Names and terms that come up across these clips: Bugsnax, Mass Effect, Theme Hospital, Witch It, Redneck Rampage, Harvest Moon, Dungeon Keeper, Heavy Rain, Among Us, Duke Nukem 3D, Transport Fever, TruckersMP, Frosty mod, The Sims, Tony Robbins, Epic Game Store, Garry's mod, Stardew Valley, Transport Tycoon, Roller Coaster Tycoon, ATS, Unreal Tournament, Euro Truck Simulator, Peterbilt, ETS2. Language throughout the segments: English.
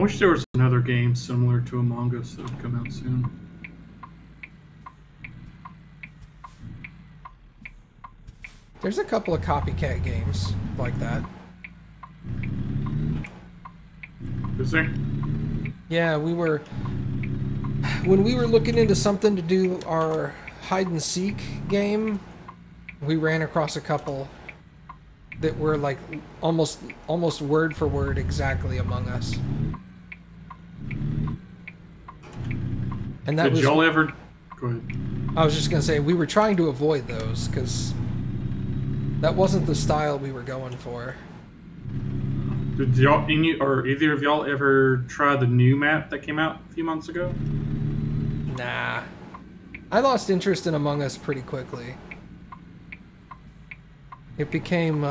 I wish there was another game similar to Among Us that would come out soon. There's a couple of copycat games like that. Is there? Yeah, we were... When we were looking into something to do our hide-and-seek game, we ran across a couple that were like almost word for word exactly Among Us. And that was... Did y'all ever... Go ahead. I was just going to say, we were trying to avoid those, because... That wasn't the style we were going for. Did y'all, either of y'all ever try the new map that came out a few months ago? Nah. I lost interest in Among Us pretty quickly. It became,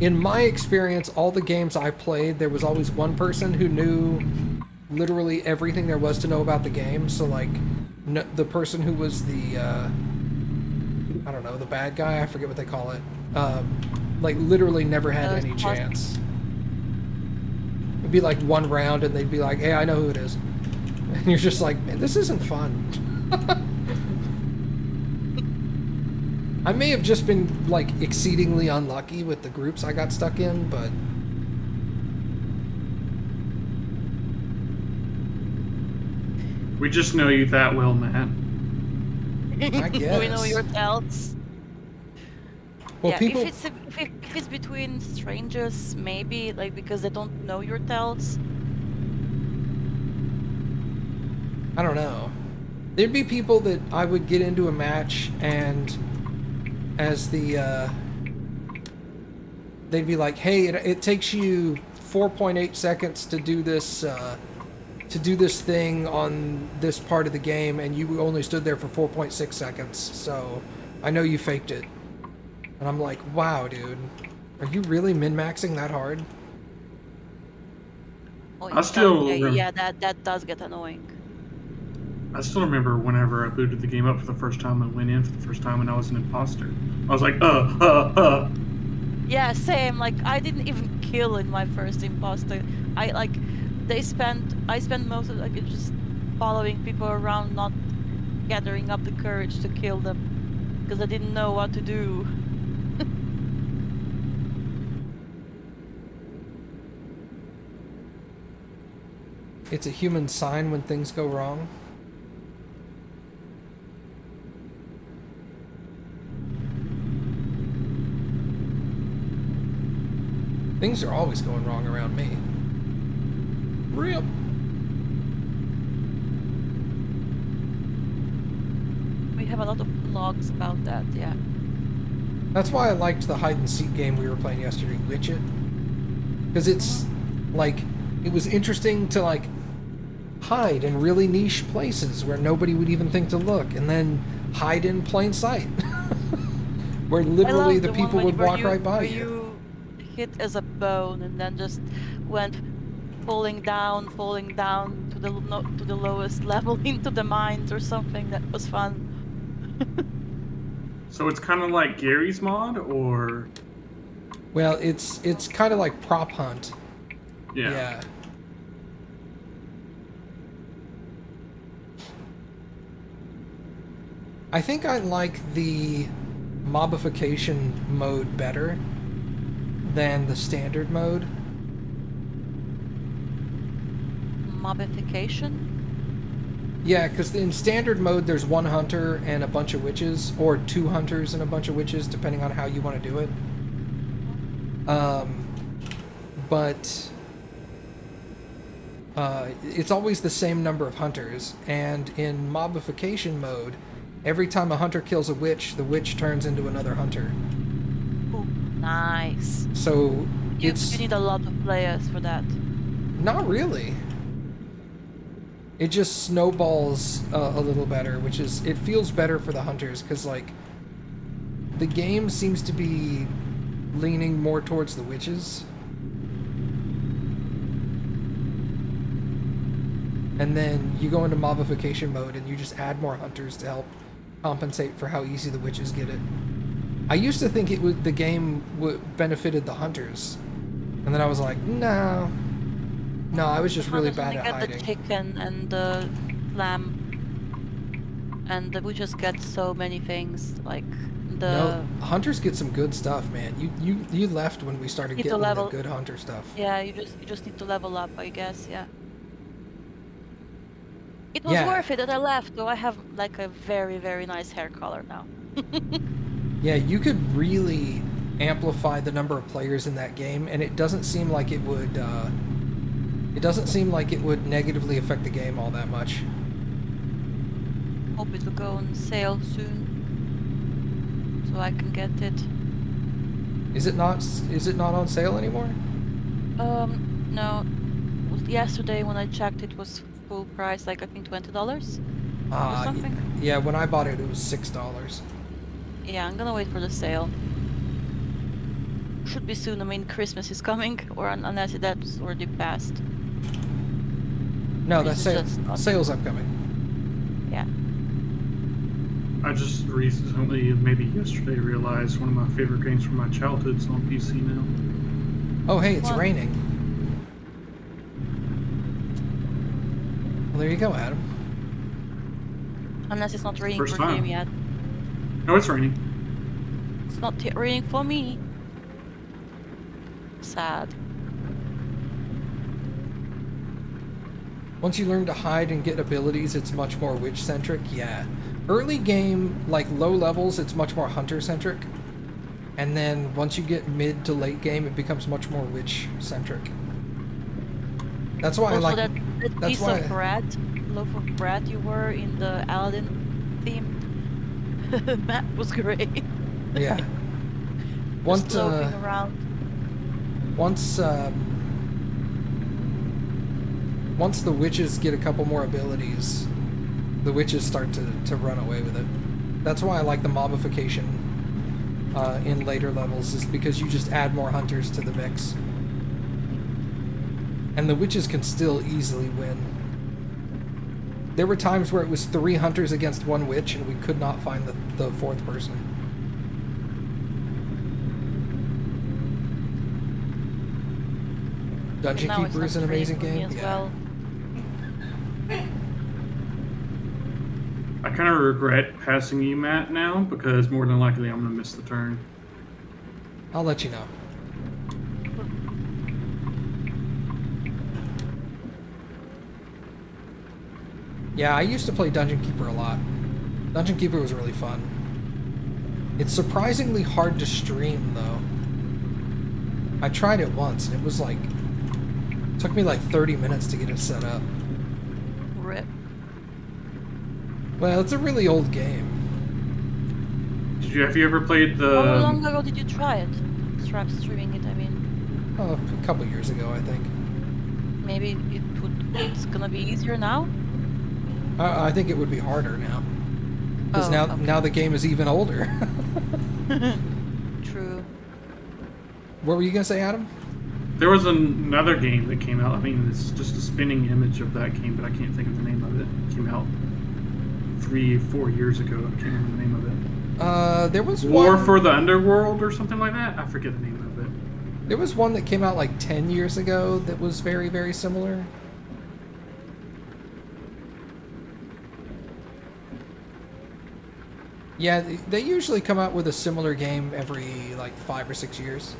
in my experience, all the games I played, there was always one person who knew literally everything there was to know about the game. So, like, no, the person who was the, I don't know, the bad guy, I forget what they call it. Like, literally never had any chance. It'd be like one round and they'd be like, hey, I know who it is. And you're just like, man, this isn't fun. I may have just been, like, exceedingly unlucky with the groups I got stuck in, but... We just know you that well, man. I guess. We know your tells. Well, yeah, people... if it's between strangers, maybe, like, because they don't know your tells. I don't know. There'd be people that I would get into a match, and as the, they'd be like, hey, it takes you 4.8 seconds to do this thing on this part of the game, and you only stood there for 4.6 seconds, so I know you faked it. And I'm like, wow, dude. Are you really min-maxing that hard? Oh, I still... Yeah, that does get annoying. I still remember whenever I booted the game up for the first time and went in for the first time and I was an imposter. I was like, Yeah, same. Like, I didn't even kill in my first imposter. I, like... I spent most of it just following people around, not gathering up the courage to kill them, because I didn't know what to do. It's a human sign when things go wrong. Things are always going wrong around me. Real. We have a lot of blogs about that, yeah. That's why I liked the hide-and-seek game we were playing yesterday, Witch It. Because it's, like, it was interesting to, like, hide in really niche places where nobody would even think to look, and then hide in plain sight. Where literally the people would walk right by you. You hit as a bone and then just went... falling down to the lowest level into the mines or something. That was fun. So it's kind of like Garry's mod, or well, it's kind of like prop hunt. Yeah. Yeah. I think I like the mobification mode better than the standard mode. Mobification? Yeah, because in standard mode there's one hunter and a bunch of witches, or two hunters and a bunch of witches, depending on how you want to do it. But it's always the same number of hunters, and in mobification mode, every time a hunter kills a witch, the witch turns into another hunter. Oh, nice. So you need a lot of players for that. Not really. It just snowballs a little better, which is, it feels better for the hunters, because, like, the game seems to be leaning more towards the witches. And then you go into mobification mode and you just add more hunters to help compensate for how easy the witches get it. I used to think the game benefited the hunters, and then I was like, no. No, I was just really bad at hiding. I got the chicken and the lamb, and we just got so many things like the. No, hunters get some good stuff, man. You left when we started getting the good hunter stuff. Yeah, you just need to level up, I guess. Yeah. It was worth it that I left, though. I have like a very, very nice hair color now. Yeah, you could really amplify the number of players in that game, and it doesn't seem like it would. It doesn't seem like it would negatively affect the game all that much. Hope it will go on sale soon, so I can get it. Is it not? Is it not on sale anymore? No. Yesterday when I checked, it was full price, like I think $20 or something. Yeah, when I bought it, it was $6. Yeah, I'm gonna wait for the sale. Should be soon. I mean, Christmas is coming, or unless that's already passed. No, that sale's upcoming. Yeah. I just recently, maybe yesterday, realized one of my favorite games from my childhood's on PC now. Oh, hey, it's raining. Well, there you go, Adam. Unless it's not raining for him yet. No, it's raining. It's not raining for me. Sad. Once you learn to hide and get abilities, it's much more witch-centric, yeah. Early game, like low levels, it's much more hunter-centric. And then once you get mid to late game, it becomes much more witch-centric. That's why also I like... that piece of loaf of bread you were in the Aladdin theme map was great. Yeah. Just loafing around. Once the witches get a couple more abilities, the witches start to run away with it. That's why I like the mobbification in later levels, is because you just add more hunters to the mix. And the witches can still easily win. There were times where it was 3 hunters against 1 witch and we could not find the 4th person. Dungeon Keeper is an amazing game. Yeah. Well. I kind of regret passing you, Matt, now, because more than likely I'm going to miss the turn. I'll let you know. Yeah, I used to play Dungeon Keeper a lot. Dungeon Keeper was really fun. It's surprisingly hard to stream, though. I tried it once, and it was like... Took me like 30 minutes to get it set up. RIP. Well, it's a really old game. Have you ever played the... How long ago did you try it? Streaming it, I mean. Oh, a couple years ago, I think. Maybe it's gonna be easier now? I think it would be harder now. Because now the game is even older. True. What were you gonna say, Adam? There was another game that came out. I mean, it's just a spinning image of that game, but I can't think of the name of it. It came out 3 or 4 years ago. I can't remember the name of it. There was War for the Underworld or something like that. I forget the name of it. There was one that came out like 10 years ago that was very, very similar. Yeah, they usually come out with a similar game every like 5 or 6 years.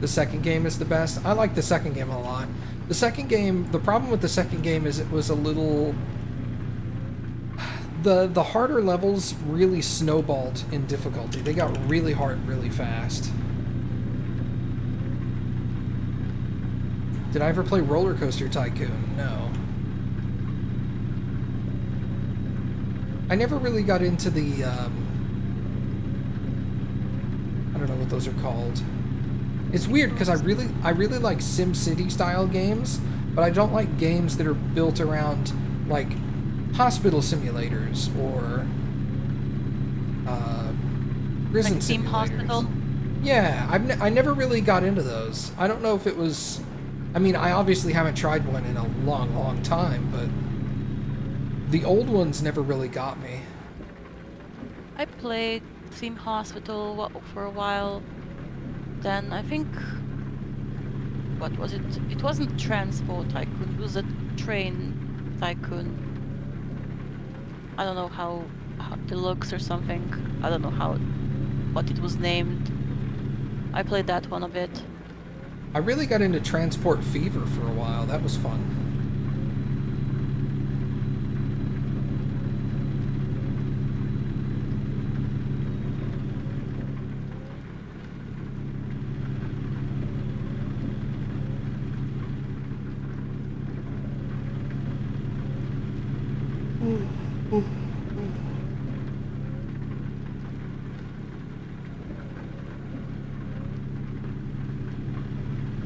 The second game is the best. I like the second game a lot. The second game, the problem with the second game is it was a little... The harder levels really snowballed in difficulty. They got really hard really fast. Did I ever play Roller Coaster Tycoon? No. I never really got into the... I don't know what those are called. It's weird because I really like SimCity style games, but I don't like games that are built around like hospital simulators or prison simulators. Theme Hospital. Yeah, I never really got into those. I don't know if it was. I mean, I obviously haven't tried one in a long, long time, but the old ones never really got me. I played Theme Hospital for a while. Then I think what was it? It wasn't Transport Tycoon, it was a train tycoon. I don't know how Deluxe or something. I don't know what it was named. I played that one a bit. I really got into Transport Fever for a while. That was fun.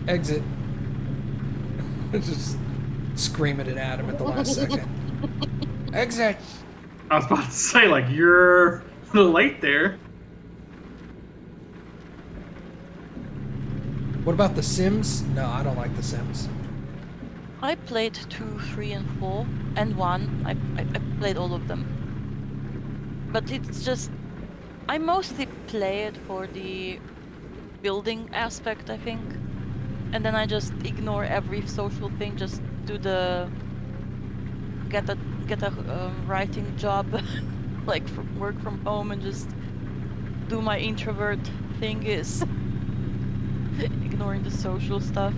Exit. Just screaming at Adam at the last second. Exit! I was about to say, like, you're a little late there. What about The Sims? No, I don't like The Sims. I played 2, 3, and 4, and 1. I played all of them. But it's just... I mostly play it for the building aspect, I think. And then I just ignore every social thing, just do the get a writing job, like work from home, and just do my introvert thing is ignoring the social stuff.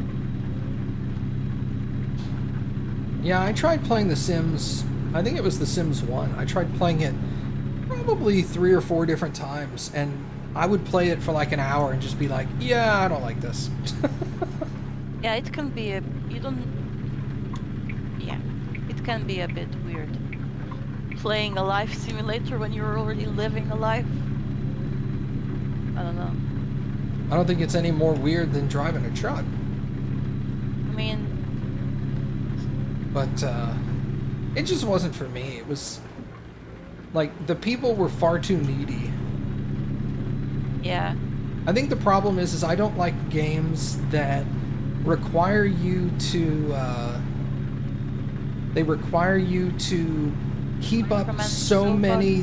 Yeah, I tried playing The Sims. I think it was The Sims 1. I tried playing it probably 3 or 4 different times, and I would play it for like an hour and just be like, yeah, I don't like this. Yeah, it can be a... you don't... yeah, it can be a bit weird. Playing a life simulator when you're already living a life. I don't know. I don't think it's any more weird than driving a truck. I mean... but, it just wasn't for me. It was... like, the people were far too needy. Yeah. I think the problem is I don't like games that... require you to keep up so many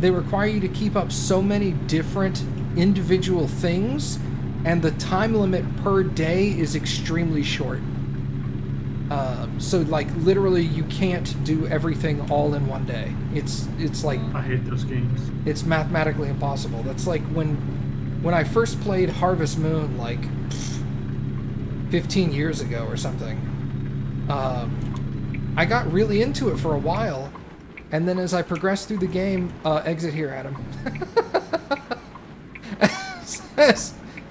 they require you to keep up so many different individual things, and the time limit per day is extremely short, so like literally you can't do everything all in one day. It's like, I hate those games. It's mathematically impossible. That's like when I first played Harvest Moon, like 15 years ago or something. I got really into it for a while, and then as I progressed through the game, exit here, Adam.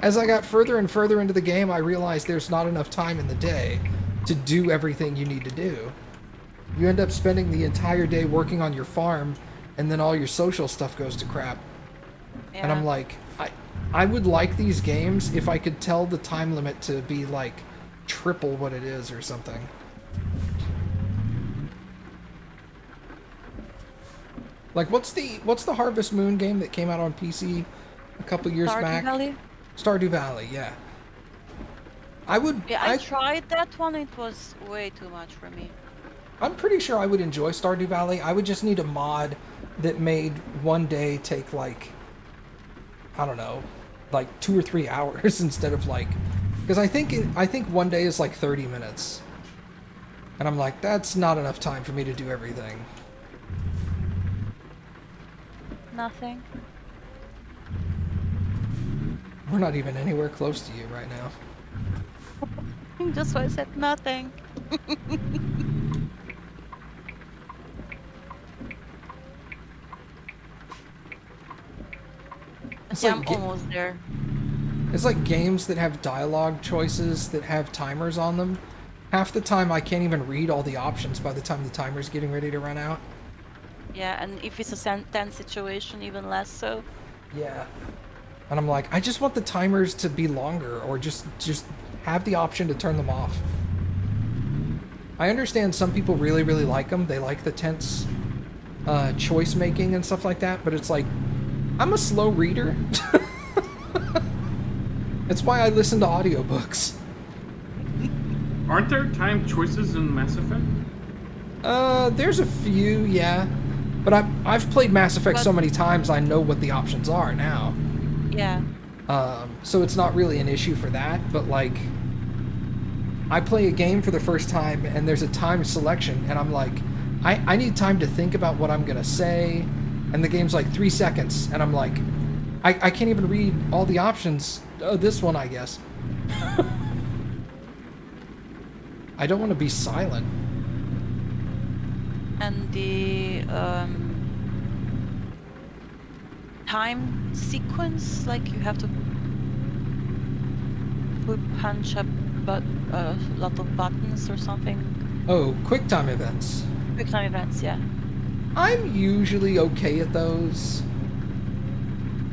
as I got further and further into the game, I realized there's not enough time in the day to do everything you need to do. You end up spending the entire day working on your farm, and then all your social stuff goes to crap. Yeah. And I'm like, I would like these games if I could tell the time limit to be, like, triple what it is or something. Like, what's the Harvest Moon game that came out on PC a couple years back? Stardew Valley? Stardew Valley, yeah. I tried that one. It was way too much for me. I'm pretty sure I would enjoy Stardew Valley. I would just need a mod that made one day take, like... I don't know, like 2 or 3 hours instead of like, because I think one day is like 30 minutes, and I'm like, that's not enough time for me to do everything. Nothing. We're not even anywhere close to you right now. Just what I said, nothing. Yeah, I'm almost there. It's like games that have dialogue choices that have timers on them. Half the time I can't even read all the options by the time the timer's getting ready to run out. Yeah, and if it's a tense situation, even less so. Yeah. And I'm like, I just want the timers to be longer, or just have the option to turn them off. I understand some people really, really like them. They like the tense choice making and stuff like that, but it's like, I'm a slow reader. That's why I listen to audiobooks. Aren't there time choices in Mass Effect? There's a few, yeah. But I've played Mass Effect so many times, I know what the options are now. Yeah. So it's not really an issue for that, but like, I play a game for the first time and there's a time selection and I'm like, I need time to think about what I'm gonna say, and the game's like 3 seconds and I'm like, I can't even read all the options. Oh, this one, I guess. I don't want to be silent. And the time sequence, like you have to punch up a lot of buttons or something. Oh, quick time events. Quick time events, yeah. I'm usually okay at those.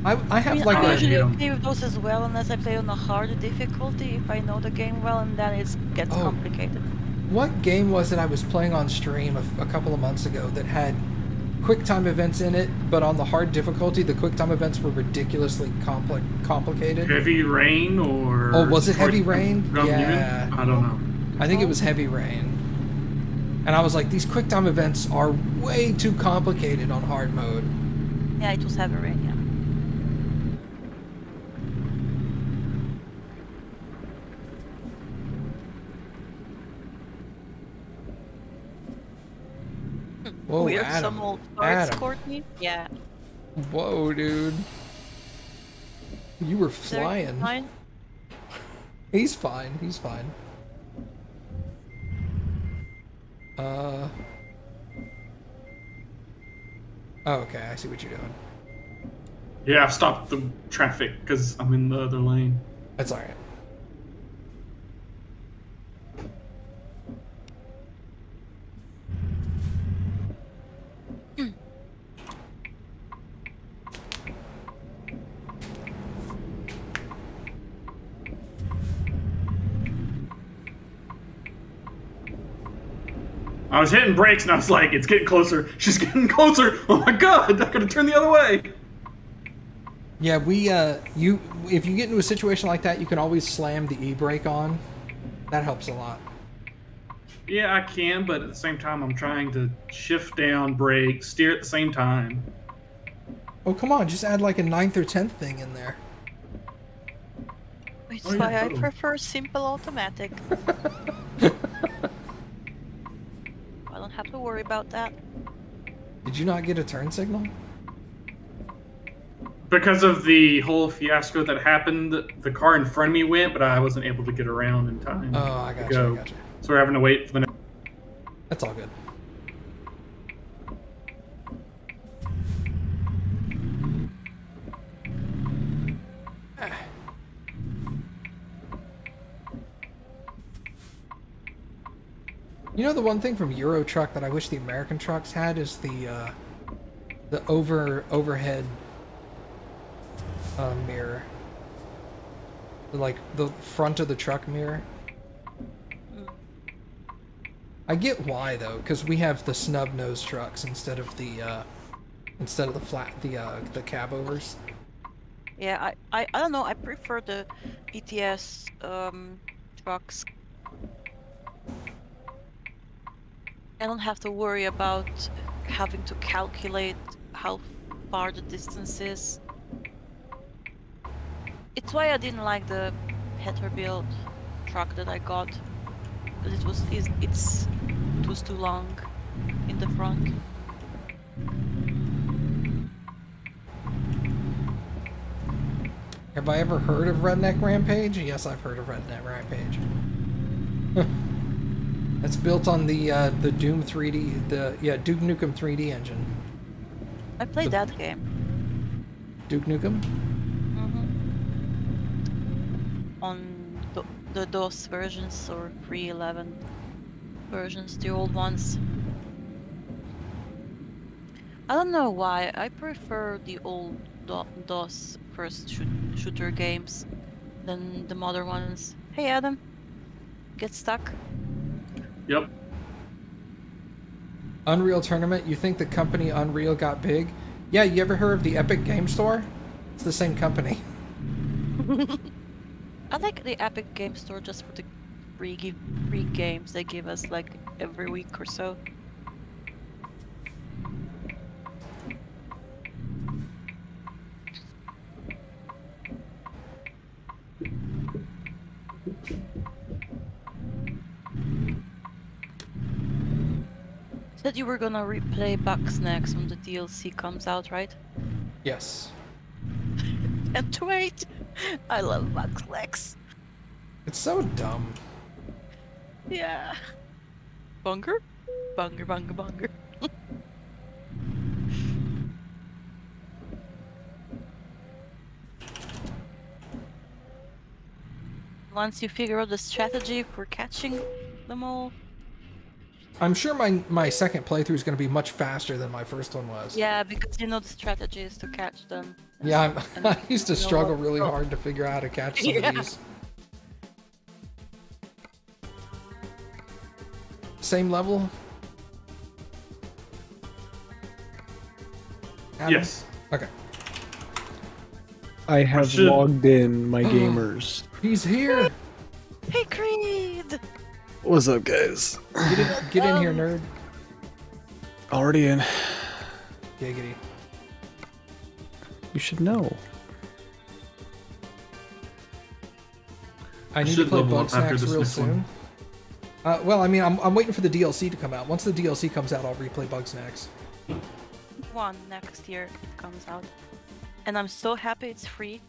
I have, I mean, like, I usually play with those as well, unless I play on a hard difficulty, if I know the game well, and then it gets complicated. What game was it I was playing on stream a couple of months ago that had quick time events in it, but on the hard difficulty, the quick time events were ridiculously complicated? Heavy Rain, or... Oh, was it Heavy Rain? Yeah. I don't know. I think it was Heavy Rain. And I was like, these quick time events are way too complicated on hard mode. Yeah, it was Heavy Rain, yeah. Whoa, weird, Adam, some old parts scored me. Yeah. Whoa, dude. You were flying. Fine? He's fine. He's fine. Oh, okay, I see what you're doing. Yeah, I've stopped the traffic because I'm in the other lane. That's alright. I was hitting brakes and I was like, it's getting closer. She's getting closer. Oh my god, I gotta turn the other way. Yeah, we, if you get into a situation like that, you can always slam the e-brake on. That helps a lot. Yeah, I can, but at the same time, I'm trying to shift down, brake, steer at the same time. Oh, come on, just add like a 9th or 10th thing in there. Which is why I prefer simple automatic. I don't have to worry about that. Did you not get a turn signal? Because of the whole fiasco that happened, the car in front of me went, but I wasn't able to get around in time. Oh, I got you. I got you. So we're having to wait for the next. That's all good. You know, the one thing from Euro Truck that I wish the American trucks had is the overhead mirror, like the front of the truck mirror. I get why though, because we have the snub nose trucks instead of the flat the cab overs. Yeah, I don't know. I prefer the ETS trucks. I don't have to worry about having to calculate how far the distance is. It's why I didn't like the Peterbilt truck that I got. It was too long in the front. Have I ever heard of Redneck Rampage? Yes, I've heard of Redneck Rampage. That's built on the Doom 3D, Duke Nukem 3D engine. I played that game. Duke Nukem? Mm-hmm. On the DOS versions or 3.11 versions, the old ones. I don't know why, I prefer the old DOS first shooter games than the modern ones. Hey Adam, get stuck. Yep. Unreal Tournament. You think the company Unreal got big? Yeah, you ever heard of the Epic Game Store? It's the same company. I like the Epic Game Store just for the free games they give us like every week or so. that you were gonna replay Bugsnax when the DLC comes out, right? Yes. And wait, I love Bugsnax. It's so dumb. Yeah. Bunger? Bunger, bunger, bunger. Once you figure out the strategy for catching them all. I'm sure my second playthrough is going to be much faster than my first one was. Yeah, because you know the strategy is to catch them. Yeah, I used to struggle really hard to figure out how to catch some of these. Same level? Adam? Yes. Okay. I have logged in, my gamers. He's here! Hey, Creed! What's up, guys? Get in here, nerd. Already in. Giggity. You should know. I need to play Bugsnax real soon. Well, I mean, I'm waiting for the DLC to come out. Once the DLC comes out, I'll replay Bugsnax. One next year it comes out. And I'm so happy it's free.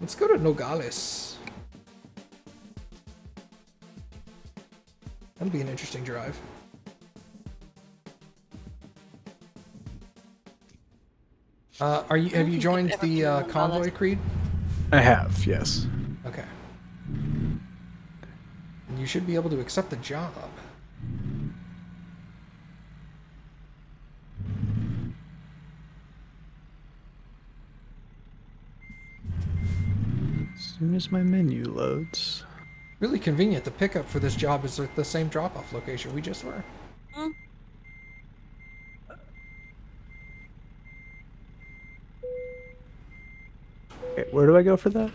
Let's go to Nogales. That'll be an interesting drive. Have you joined the convoy, Creed? I have, yes. Okay. And you should be able to accept the job. As soon as my menu loads. Really convenient. The pickup for this job is at the same drop-off location we just were. Mm. Okay, where do I go for that?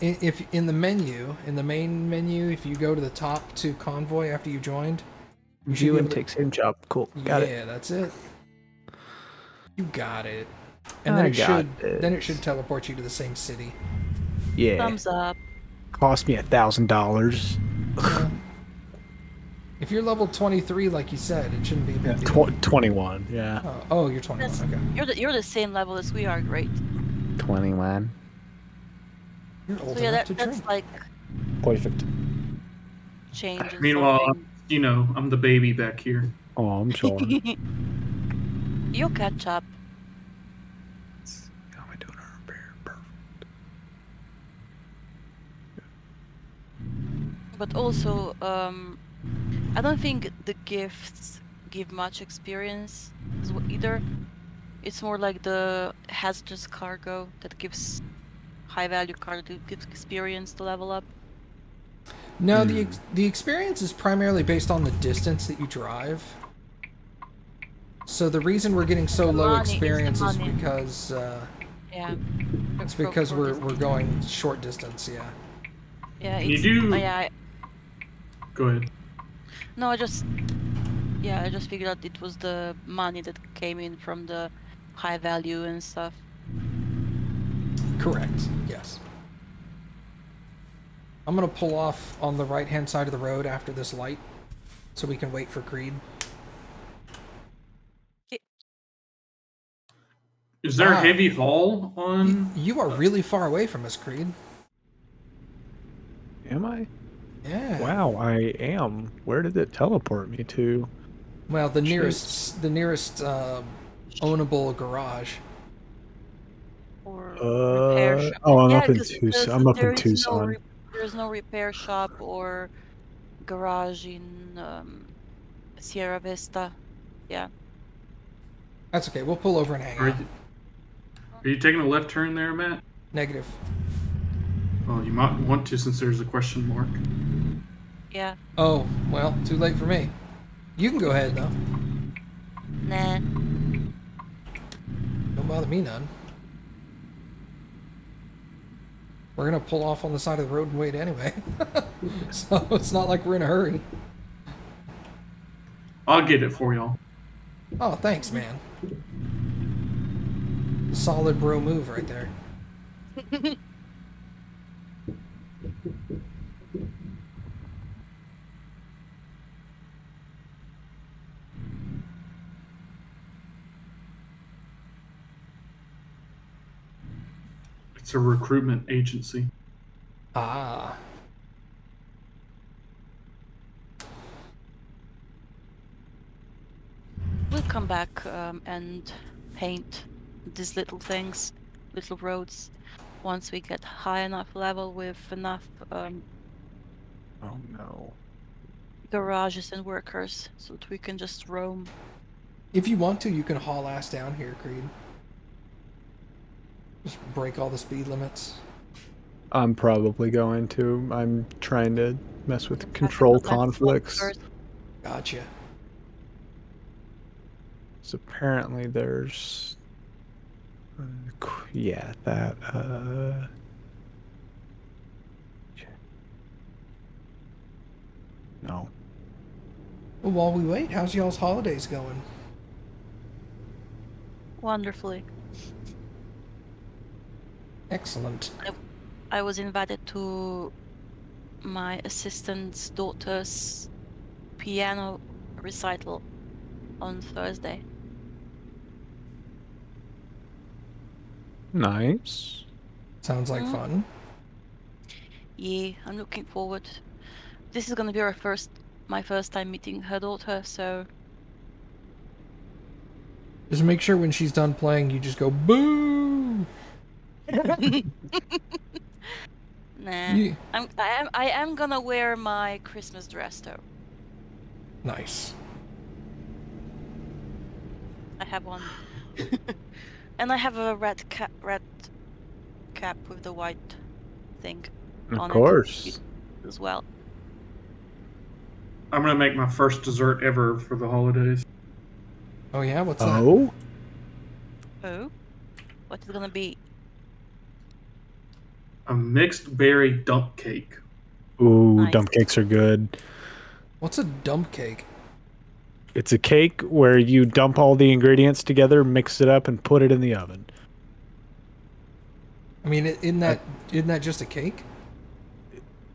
If in the menu, in the main menu, if you go to the top to convoy after you joined, you and take same job. Cool. Got it. Yeah, that's it. You got it. And then it should teleport you to the same city. Yeah. Thumbs up. Cost me $1,000. If you're level 23, like you said, it shouldn't be a big deal. 21. Yeah. Oh, you're 21. That's, okay. You're the same level as we are. Great. 21. You're old enough to drink. That's like perfect. Change. Meanwhile, you know, I'm the baby back here. Oh, I'm chilling. You'll catch up. But also, I don't think the gifts give much experience either. It's more like the hazardous cargo that gives high-value cargo gives experience to level up. No, the experience is primarily based on the distance that you drive. So the reason we're getting so low experience is because it's because we're going short distance. Yeah. Yeah. You do. Go ahead. No, I just figured out it was the money that came in from the high value and stuff. Correct, yes. I'm gonna pull off on the right-hand side of the road after this light, so we can wait for Creed. Is there a heavy haul on? You are really far away from us, Creed. Am I? Yeah. Wow, I am. Where did it teleport me to? Well, the nearest ownable garage. Or repair shop. Oh, I'm up in Tucson. I'm up in Tucson. There's no repair shop or garage in Sierra Vista. Yeah. That's okay. We'll pull over and hang out. Are you taking a left turn there, Matt? Negative. Well, you might want to since there's a question mark. Yeah. Oh, well, too late for me. You can go ahead, though. Nah. Don't bother me none. We're going to pull off on the side of the road and wait anyway. So it's not like we're in a hurry. I'll get it for y'all. Oh, thanks, man. Solid bro move right there. It's a recruitment agency. Ah. We'll come back and paint these little things, little roads, once we get high enough level with enough garages and workers so that we can just roam. If you want to, you can haul ass down here, Creed. Just break all the speed limits. I'm probably going to. I'm trying to mess with control conflicts. Gotcha. So apparently there's... yeah, that... No. Well, while we wait, how's y'all's holidays going? Wonderfully. Excellent. I was invited to my assistant's daughter's piano recital on Thursday. Nice. Sounds like fun. Yeah, I'm looking forward. This is going to be my first time meeting her daughter, so... Just make sure when she's done playing, you just go, boo! Nah. Yeah. I am going to wear my Christmas dress, though. Nice. I have one. And I have a red cap with the white thing on it. Of course. As well. I'm going to make my first dessert ever for the holidays. Oh yeah? What's that? Oh? What's it going to be? A mixed berry dump cake. Ooh, nice. Dump cakes are good. What's a dump cake? It's a cake where you dump all the ingredients together, mix it up, and put it in the oven. I mean, isn't that just a cake?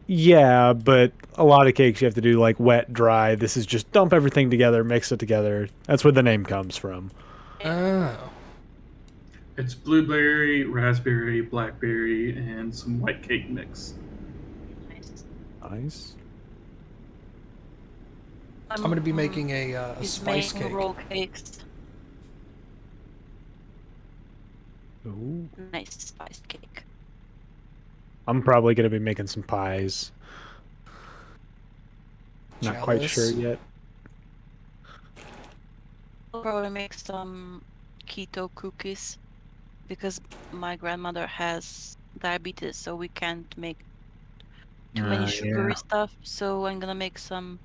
Yeah, but a lot of cakes you have to do like wet, dry. This is just dump everything together, mix it together. That's where the name comes from. Oh. It's blueberry, raspberry, blackberry, and some white cake mix. Nice. I'm going to be making a spice cake. Roll cakes. Ooh. Nice spice cake. I'm probably going to be making some pies. Jealous. Not quite sure yet. I'll probably make some keto cookies because my grandmother has diabetes, so we can't make too many sugary stuff. So I'm going to make some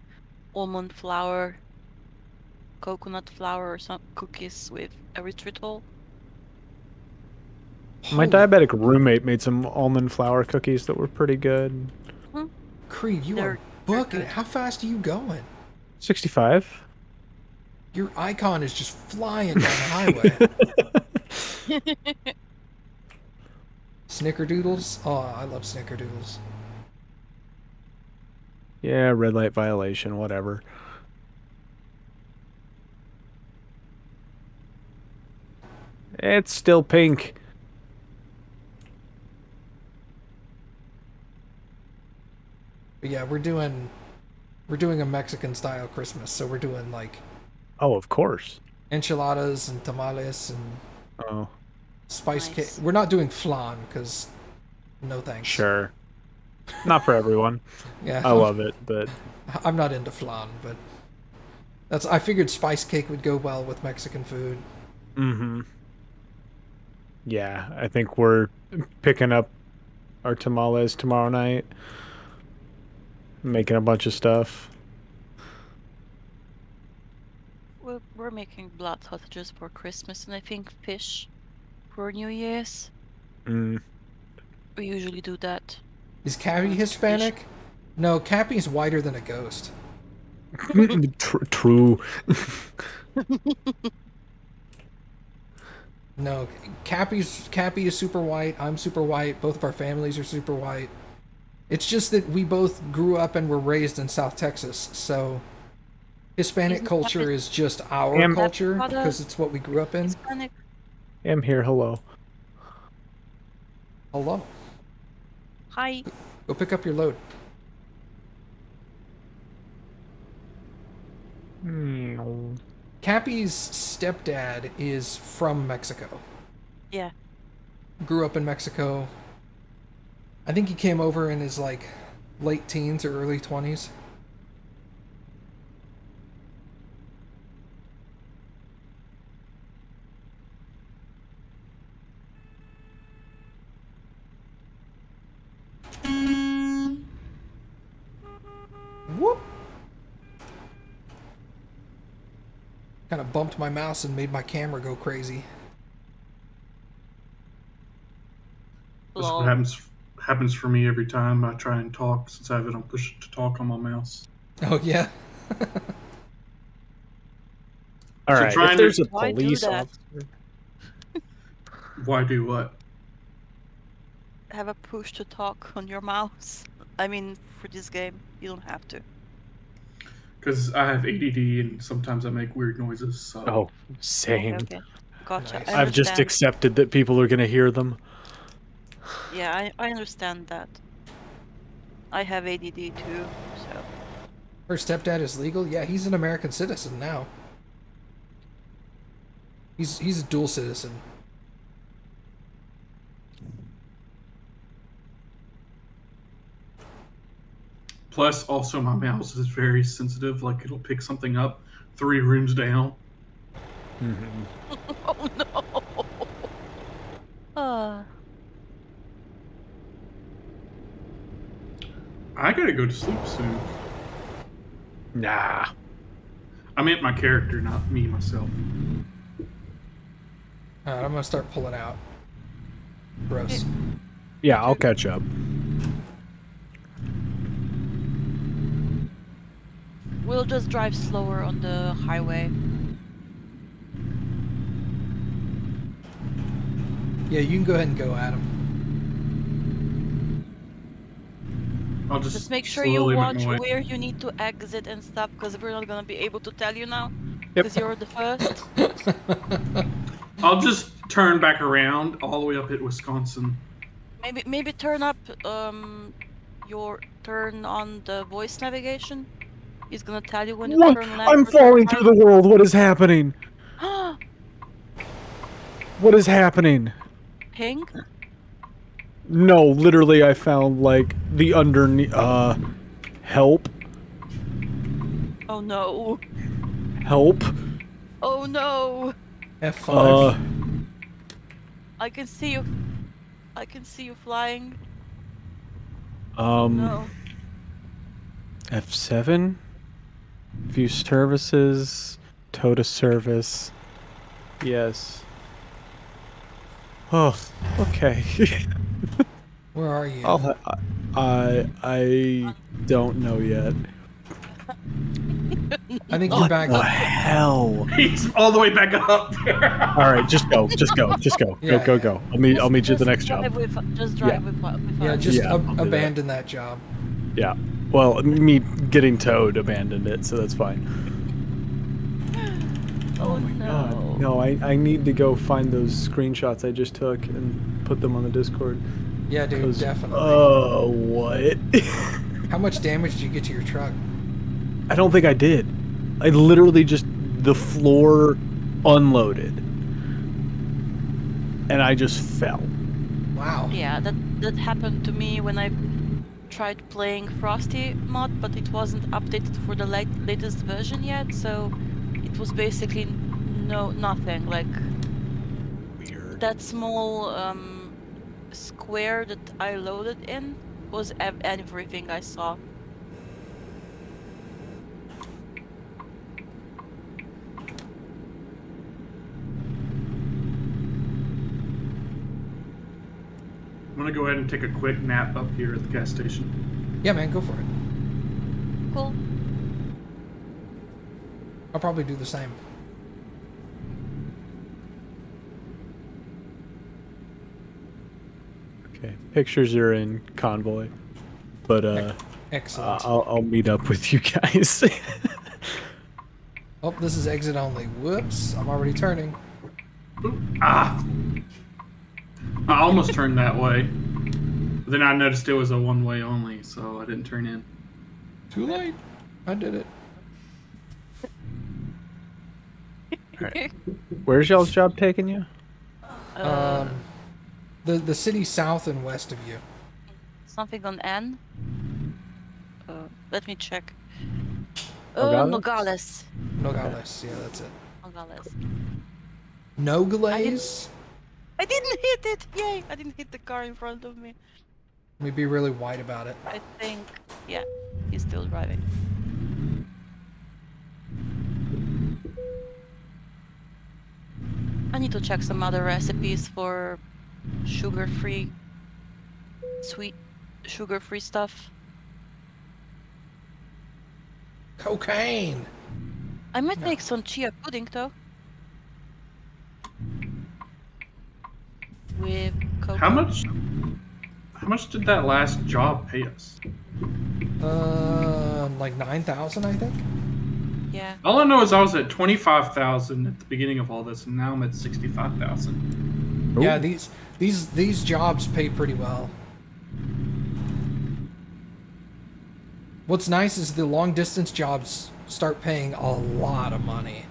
almond flour, coconut flour, or some cookies with erythritol. My diabetic roommate made some almond flour cookies that were pretty good. Mm-hmm. Creed, they're booking it. How fast are you going? 65. Your icon is just flying down the highway. Snickerdoodles? Oh, I love snickerdoodles. Yeah, red light violation, whatever. It's still pink. But yeah, we're doing a Mexican style Christmas, so we're doing like of course. Enchiladas and tamales and spice cake. We're not doing flan because no thanks. Sure. Not for everyone. Yeah, I love it, but I'm not into flan. But I figured spice cake would go well with Mexican food. Mm-hmm. Yeah, I think we're picking up our tamales tomorrow night, making a bunch of stuff. We're making blood sausages for Christmas, and I think fish for New Year's. Mm. We usually do that. Is Cappy Hispanic? No, Cappy's whiter than a ghost. True. No, Cappy is super white. I'm super white. Both of our families are super white. It's just that we both grew up and were raised in South Texas, so Hispanic culture is just our culture because it's what we grew up in. Hispanic. I'm here. Hello. Hello. Hi. Go pick up your load. No. Cappy's stepdad is from Mexico. Yeah. Grew up in Mexico. I think he came over in his, like, late teens or early 20s. Whoop! Kind of bumped my mouse and made my camera go crazy. That's what happens for me every time I try and talk, since I have it on push to talk on my mouse. Oh yeah. All right. If there's a police officer. Why do what? Have a push to talk on your mouse. I mean, for this game, you don't have to. Because I have ADD and sometimes I make weird noises. So. Oh, same. Okay, okay. Gotcha. Nice. I've just accepted that people are going to hear them. Yeah, I understand that. I have ADD too, so... Her stepdad is legal? Yeah, he's an American citizen now. He's a dual citizen. Plus, also, my mouse is very sensitive. Like, it'll pick something up 3 rooms down. Mm-hmm. Oh, no! I gotta go to sleep soon. Nah. I meant my character, not me, myself. Alright, I'm gonna start pulling out. Gross. Yeah, I'll catch up. We'll just drive slower on the highway. Yeah, you can go ahead and go, Adam. I'll just make sure you watch where you need to exit and stuff, because we're not going to be able to tell you now, because you're the first. I'll just turn back around all the way up at Wisconsin. Maybe turn up your turn on the voice navigation. It's going to tell you when you turn left. I'm falling through the world. What is happening? What is happening? Ping? No, literally, I found, like, the underneath, help. Oh, no. Help. Oh, no. F5. I can see you. I can see you flying. No. F7? View services. Total service. Yes. Oh, okay. Where are you? I don't know yet. I think you're back up. What the hell? He's all the way back up. All right, just go. Yeah, go. I'll meet you at the next job. Abandon that job. Yeah. Well, me getting towed abandoned it, so that's fine. Oh my god. No, I need to go find those screenshots I just took and put them on the Discord. Yeah, dude, definitely. Oh, what? How much damage did you get to your truck? I don't think I did. I literally just... the floor unloaded. And I just fell. Wow. Yeah, that happened to me when I tried playing Frosty mod, but it wasn't updated for the latest version yet, so... it was basically nothing. Like, weird. That small square that I loaded in was everything I saw. I'm gonna go ahead and take a quick nap up here at the gas station. Yeah, man, go for it. Cool. I'll probably do the same. Okay, pictures are in convoy, but excellent. I'll meet up with you guys. Oh, this is exit only. Whoops, I'm already turning. Ooh, I almost turned that way. But then I noticed it was a one-way only, so I didn't turn in. Too late. I did it. All right. Where's y'all's job taking you? The city south and west of you. Something on N? Let me check. Nogales. Nogales, yeah, that's it. Nogales. Nogales? I didn't hit it! Yay! I didn't hit the car in front of me. Let me be really white about it. I think, yeah, he's still driving. I need to check some other recipes for sugar-free, sweet, sugar-free stuff. Cocaine! I might make some chia pudding, though. With cocoa. How much did that last job pay us? Like 9,000, I think. Yeah. All I know is I was at 25,000 at the beginning of all this, and now I'm at 65,000. Yeah, these jobs pay pretty well. What's nice is the long distance jobs start paying a lot of money.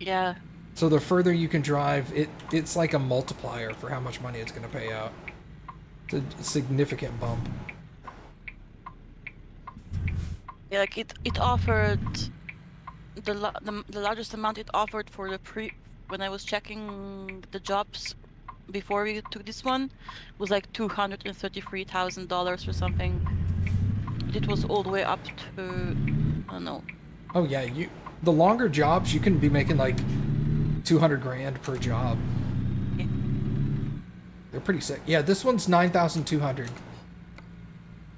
Yeah. So the further you can drive, it's like a multiplier for how much money it's going to pay out. It's a significant bump. Yeah, like it offered the largest amount it offered for the when I was checking the jobs before we took this one was like $233,000 or something. It was all the way up to I don't know. Oh yeah, the longer jobs you can be making like 200 grand per job. Yeah. They're pretty sick. Yeah, this one's 9,200.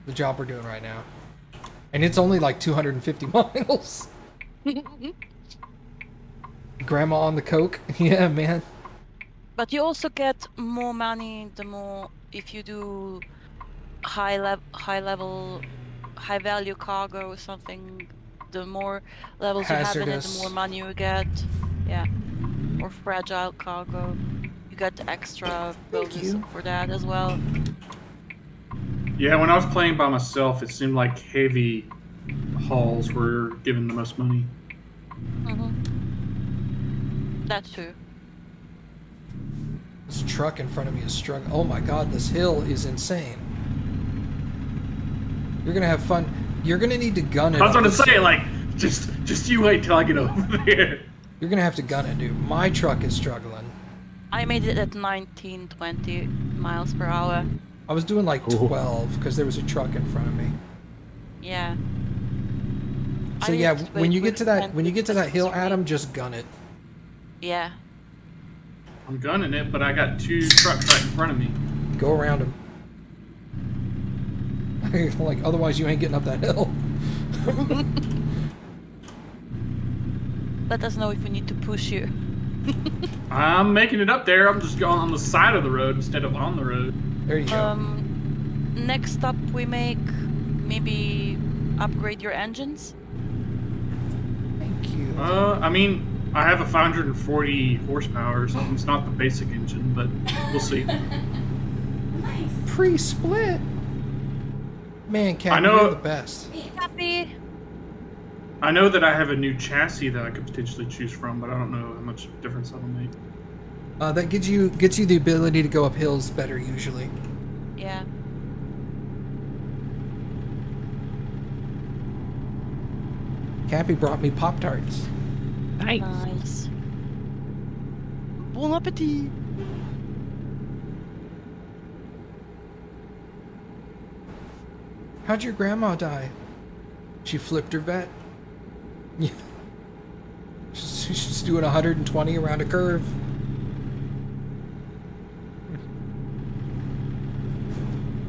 The job we're doing right now. And it's only like 250 miles. Grandma on the coke. Yeah, man. But you also get more money the more if you do high value cargo or something. The more levels hazardous. You have in it, the more money you get. Yeah. Or fragile cargo. You got the extra bonuses for that as well. Yeah, when I was playing by myself, it seemed like heavy hauls were given the most money. Mm-hmm. That's true. This truck in front of me is struggling. Oh my god, this hill is insane. You're gonna have fun. You're gonna need to gun it. I was gonna say, like, just you wait till I get over there. You're gonna have to gun it, dude. My truck is struggling. I made it at 19, 20 miles per hour. I was doing like 12 because there was a truck in front of me. Yeah. So yeah, when you get to that hill, Adam, just gun it. Yeah. I'm gunning it, but I got two trucks right in front of me. Go around them. Like otherwise, you ain't getting up that hill. Let us know if we need to push you. I'm making it up there. I'm just going on the side of the road instead of on the road. There you go. Next up, we make maybe upgrade your engines. Thank you. I mean, I have a 540 horsepower, so it's not the basic engine, but we'll see. Nice. Pre-split. Man, Captain, you're the best. Happy. I know that I have a new chassis that I could potentially choose from, but I don't know how much difference that'll make. That gets you the ability to go up hills better usually. Yeah. Cappy brought me Pop-Tarts. Nice. Nice. Bon appetit. How'd your grandma die? She flipped her vet. Yeah. She's doing 120 around a curve.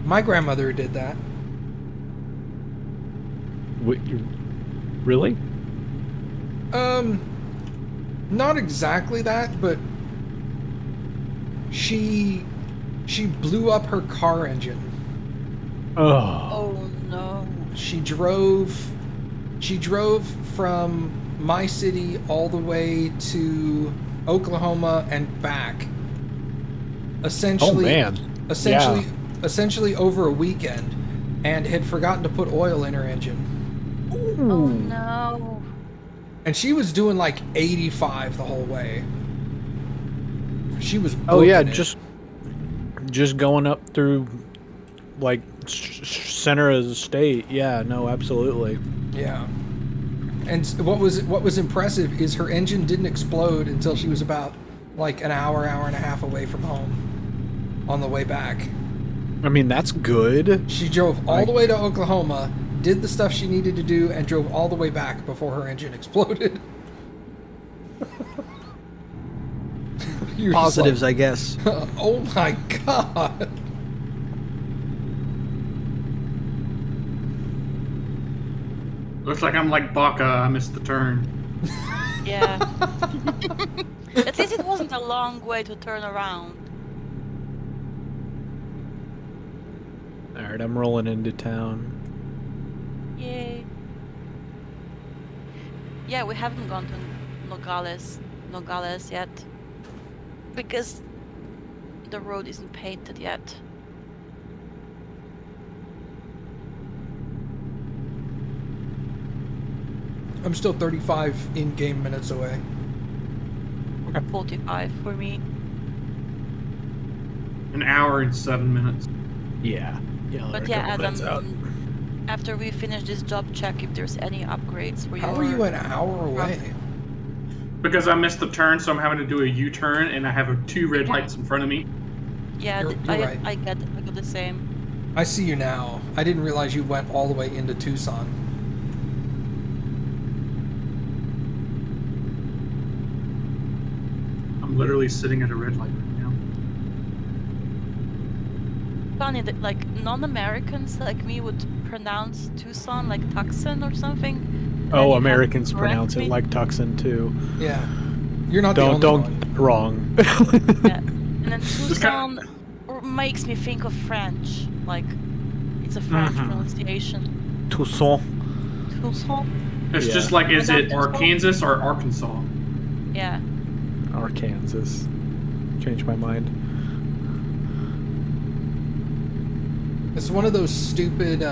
My grandmother did that. Wait, really? Not exactly that, but she blew up her car engine. Oh no. She drove from my city all the way to Oklahoma and back. Essentially, oh man. Essentially, yeah. essentially over a weekend and had forgotten to put oil in her engine. Ooh. Oh, no. And she was doing like 85 the whole way. She was booking. Oh, yeah, just going up through, like, center of the state. Yeah, no, absolutely. Yeah. And what was impressive is her engine didn't explode until she was about, like, an hour and a half away from home on the way back. I mean, that's good. She drove all the way to Oklahoma, did the stuff she needed to do, and drove all the way back before her engine exploded. Positives, like, I guess. Oh, my God. Looks like I'm like Baka. I missed the turn. Yeah. At least it wasn't a long way to turn around. Alright, I'm rolling into town. Yay. Yeah, we haven't gone to Nogales yet. Because the road isn't painted yet. I'm still 35 in-game minutes away. 45 for me. An hour and 7 minutes. Yeah. Yeah, but yeah, Adam, after we finish this job, check if there's any upgrades. How are you an hour away? Because I missed the turn, so I'm having to do a U-turn, and I have 2 red lights in front of me. Yeah, you're right. I got the same. I see you now. I didn't realize you went all the way into Tucson. I'm literally sitting at a red light right now. Funny that, like, non-Americans like me would pronounce Tucson like Tucson or something. Oh, Americans pronounce it like Tucson too. Yeah, you're not. Don't get wrong. Yeah. And then Tucson makes me think of French. Like, it's a French pronunciation. Tucson. Tucson. It's just like, is it Arkansas or Arkansas? Yeah. Arkansas. Changed my mind. It's one of those stupid.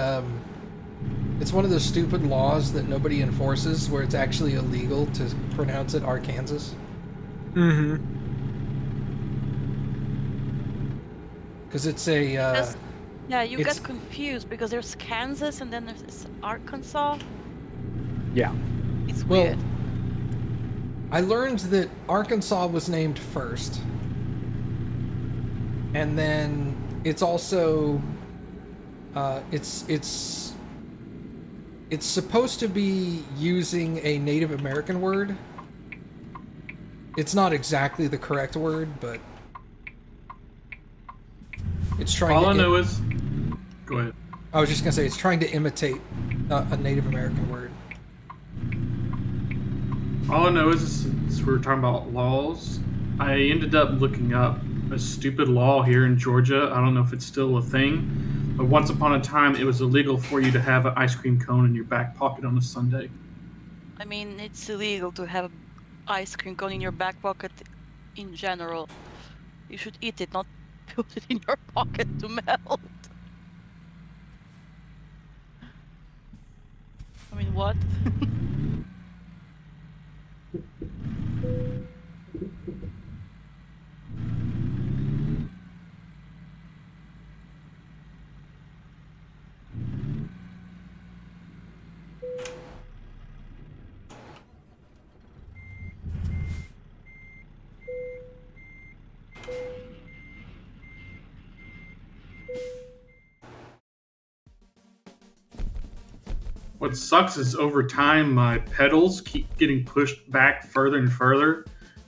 It's one of those stupid laws that nobody enforces, where it's actually illegal to pronounce it Arkansas. Mm-hmm. Because it's a... yeah, you get confused because there's Kansas and then there's Arkansas. Yeah. It's weird. I learned that Arkansas was named first. And then it's also... It's supposed to be using a Native American word. It's not exactly the correct word, but it's trying to... All I know is... Go ahead. I was just going to say, it's trying to imitate a Native American word. All I know is, since we're talking about laws, I ended up looking up a stupid law here in Georgia. I don't know if it's still a thing. But once upon a time, it was illegal for you to have an ice cream cone in your back pocket on a Sunday. I mean, it's illegal to have an ice cream cone in your back pocket in general. You should eat it, not put it in your pocket to melt. I mean, what? What sucks is over time my pedals keep getting pushed back further and further,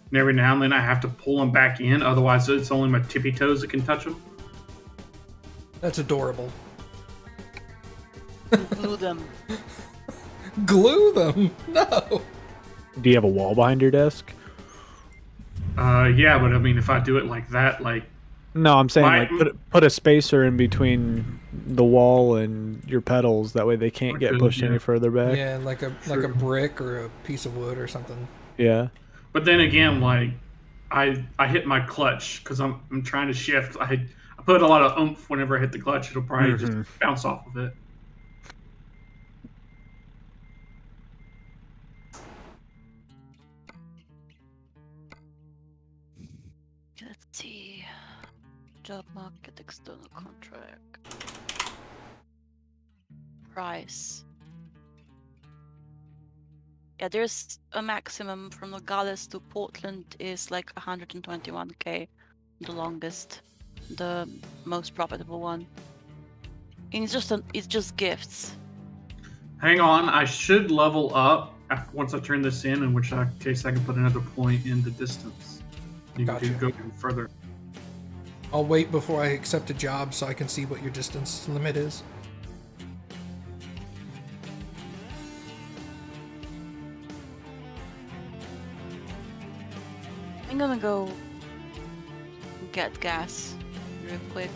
and every now and then I have to pull them back in, otherwise it's only my tippy toes that can touch them. That's adorable. Glue them. Glue them? No! Do you have a wall behind your desk? Yeah, but I mean, if I do it like that, like... No, I'm saying, like, put a spacer in between the wall and your pedals. That way they can't get pushed any further back. Yeah, like a brick or a piece of wood or something. Yeah. But then again, like, I hit my clutch because I'm trying to shift. I put a lot of oomph whenever I hit the clutch. It'll probably just bounce off of it. Let's see. Job market, external contract. Price. Yeah, there's a maximum from Nogales to Portland is like 121K, the longest, the most profitable one. And it's just gifts. Hang on, I should level up once I turn this in which case I can put another point in the distance. You can go even further. I'll wait before I accept a job so I can see what your distance limit is. I'm gonna go get gas real quick.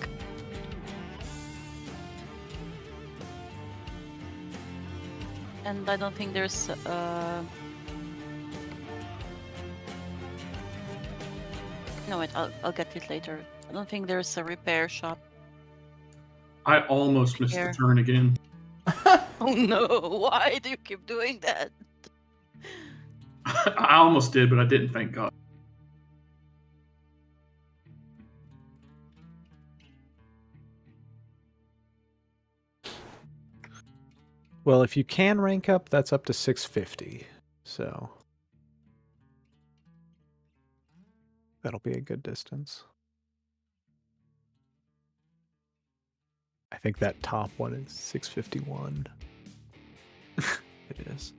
And I don't think there's no wait, I'll get it later. I don't think there's a repair shop. I almost missed the turn again. Oh no, why do you keep doing that? I almost did, but I didn't, thank God. Well, if you can rank up, that's up to 650, so that'll be a good distance. I think that top one is 651. It is.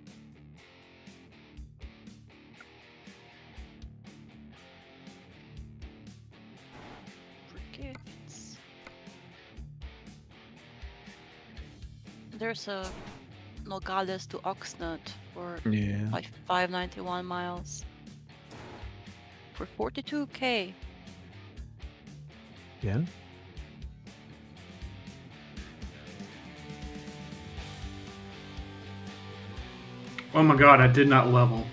There's a Nogales to Oxnard for 591 miles for 42K. Yeah. Oh my God, I did not level.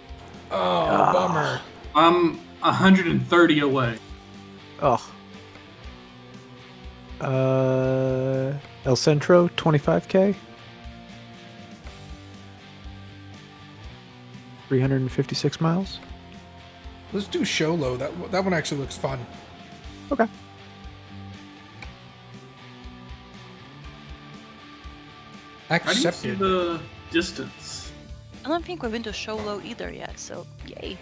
Oh, bummer. I'm 130 away. Oh. El Centro, 25K. 356 miles. Let's do Sholo. That one actually looks fun. Okay. Accepted. I didn't see the distance. I don't think we've been to Sholo either yet, so yay.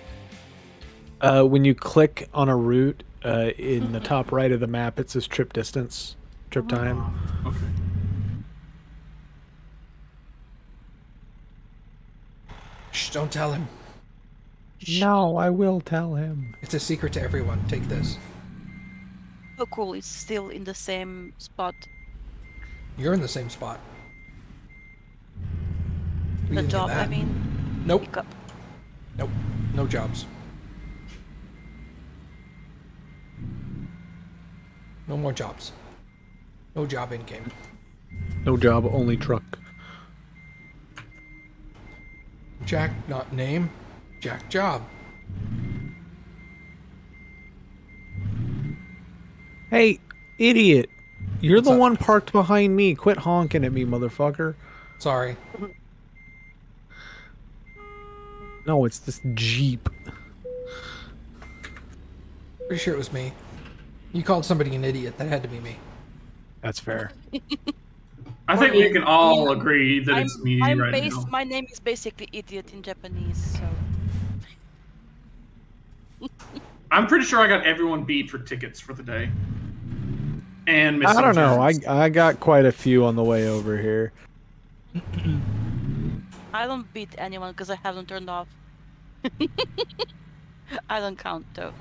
When you click on a route in the top right of the map, it says trip distance, trip time. Okay. Don't tell him. No, I will tell him. It's a secret to everyone. Take this. Oh, cool. It's still in the same spot. You're in the same spot. The job, I mean? Nope. Pickup. Nope. No jobs. No more jobs. No job in game. No job, only truck. Jack, not name. Jack job. Hey, idiot. You're the one parked behind me. Quit honking at me, motherfucker. Sorry. No, it's this Jeep. Pretty sure it was me. You called somebody an idiot. That had to be me. That's fair. I think we can all agree that it's me right now. My name is basically idiot in Japanese, so... I'm pretty sure I got everyone beat for tickets for the day. And I don't know, I got quite a few on the way over here. I don't beat anyone because I haven't turned off. I don't count, though.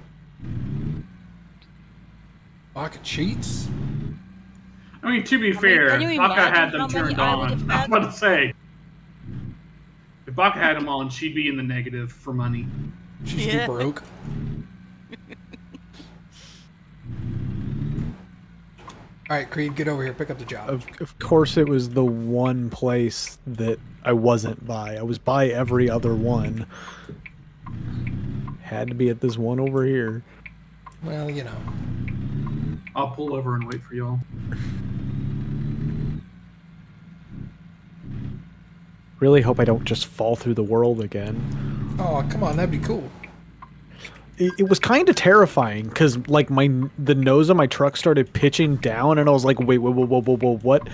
Pocket cheats? I mean, to be fair, if Baka had them turned on, I was about to say, if Baka had them on, she'd be in the negative for money. She's too broke. All right, Creed, get over here. Pick up the job. Of course, it was the one place that I wasn't by. I was by every other one. Had to be at this one over here. Well, you know. I'll pull over and wait for y'all. Really hope I don't just fall through the world again. Oh, come on, that'd be cool. It was kind of terrifying because, like, the nose of my truck started pitching down, and I was like, "Wait, whoa, whoa, whoa, whoa, whoa, what?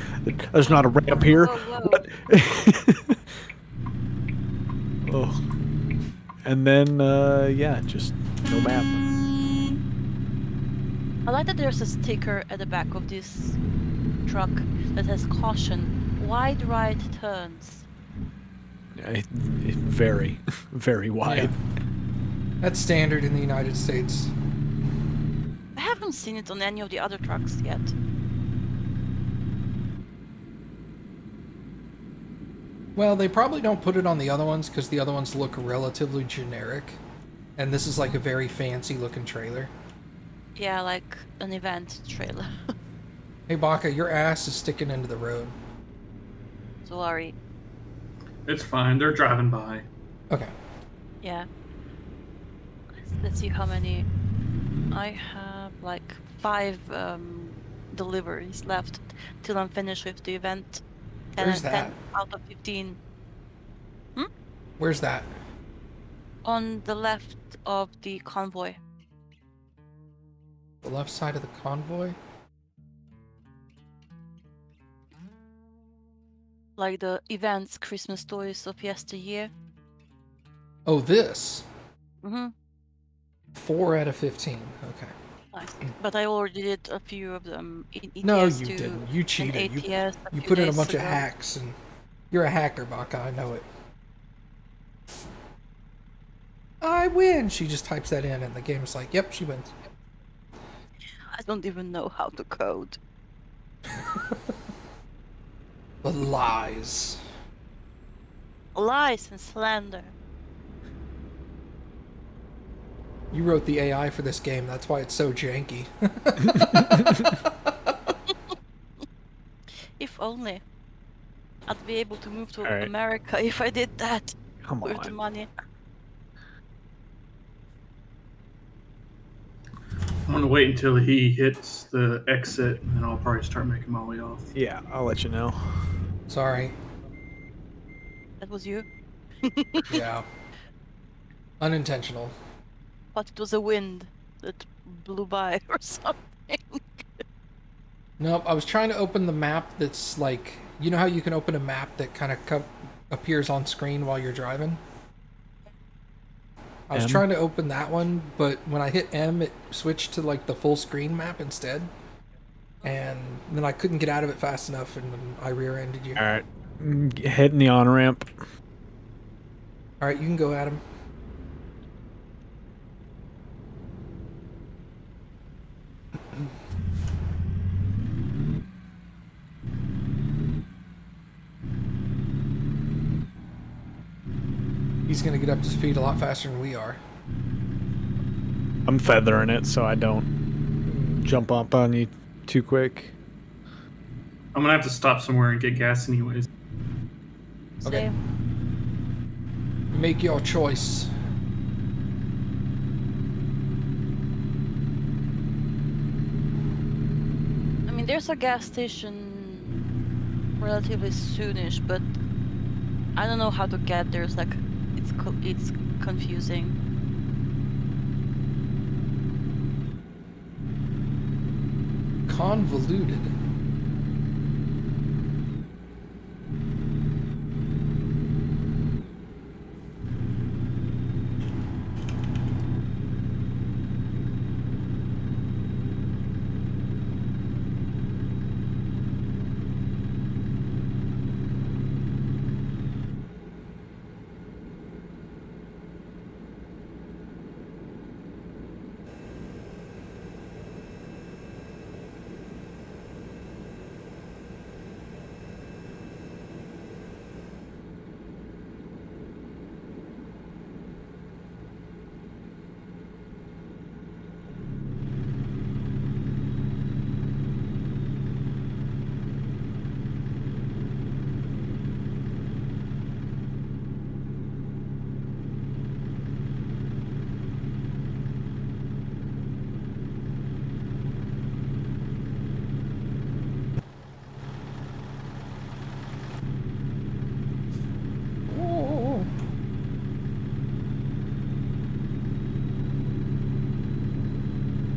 There's not a ramp here." Whoa, whoa. Oh. And then, yeah, just no map. I like that there's a sticker at the back of this truck that has caution: wide right turns. Very, very wide. Yeah. That's standard in the United States. I haven't seen it on any of the other trucks yet. Well, they probably don't put it on the other ones because the other ones look relatively generic. And this is like a very fancy looking trailer. Yeah, like an event trailer. Hey Baka, your ass is sticking into the road. Sorry. It's fine, they're driving by. Okay. Yeah. Let's see how many. I have like 5 deliveries left till I'm finished with the event. And where's that? 10 out of 15. Hmm? Where's that? On the left of the convoy. The left side of the convoy? Like the events, Christmas stories of yesteryear. Oh, this? Mm-hmm. 4 out of 15. Okay. Nice. But I already did a few of them in ETS2. No, you didn't. You cheated. You put in a bunch of hacks, and you're a hacker, Baka. I know it. I win. She just types that in, and the game is like, "Yep, she wins." I don't even know how to code. The lies. Lies and slander. You wrote the AI for this game, that's why it's so janky. If only. I'd be able to move to right. America if I did that. Come with on. The money. I'm gonna wait until he hits the exit, and I'll probably start making my way off. Yeah, I'll let you know. Sorry. That was you? Yeah. Unintentional. But it was a wind that blew by or something. Nope, I was trying to open the map that's like... You know how you can open a map that kind of appears on screen while you're driving? I was trying to open that one, but when I hit M, it switched to like the full screen map instead. And then I couldn't get out of it fast enough, and I rear-ended you. Alright, hitting the on-ramp. Alright, you can go, Adam. He's gonna get up to speed a lot faster than we are. I'm feathering it so I don't jump up on you too quick. I'm gonna have to stop somewhere and get gas anyways. Okay. Same. Make your choice. I mean, there's a gas station relatively soonish, but I don't know how to get there. It's like it's confusing. Convoluted.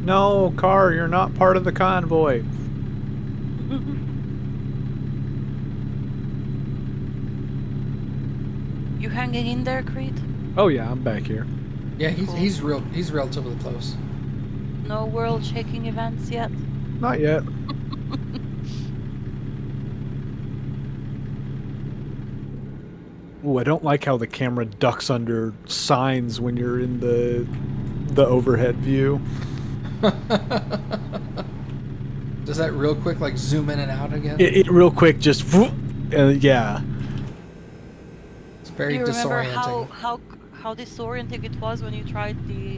No, car, you're not part of the convoy. You hanging in there, Creed? Oh yeah, I'm back here. Yeah, he's relatively close. No world-shaking events yet? Not yet. Ooh, I don't like how the camera ducks under signs when you're in the overhead view. Does that real quick, like, zoom in and out again? It real quick just, whoop, yeah. It's very disorienting. Do you remember how disorienting it was when you tried the,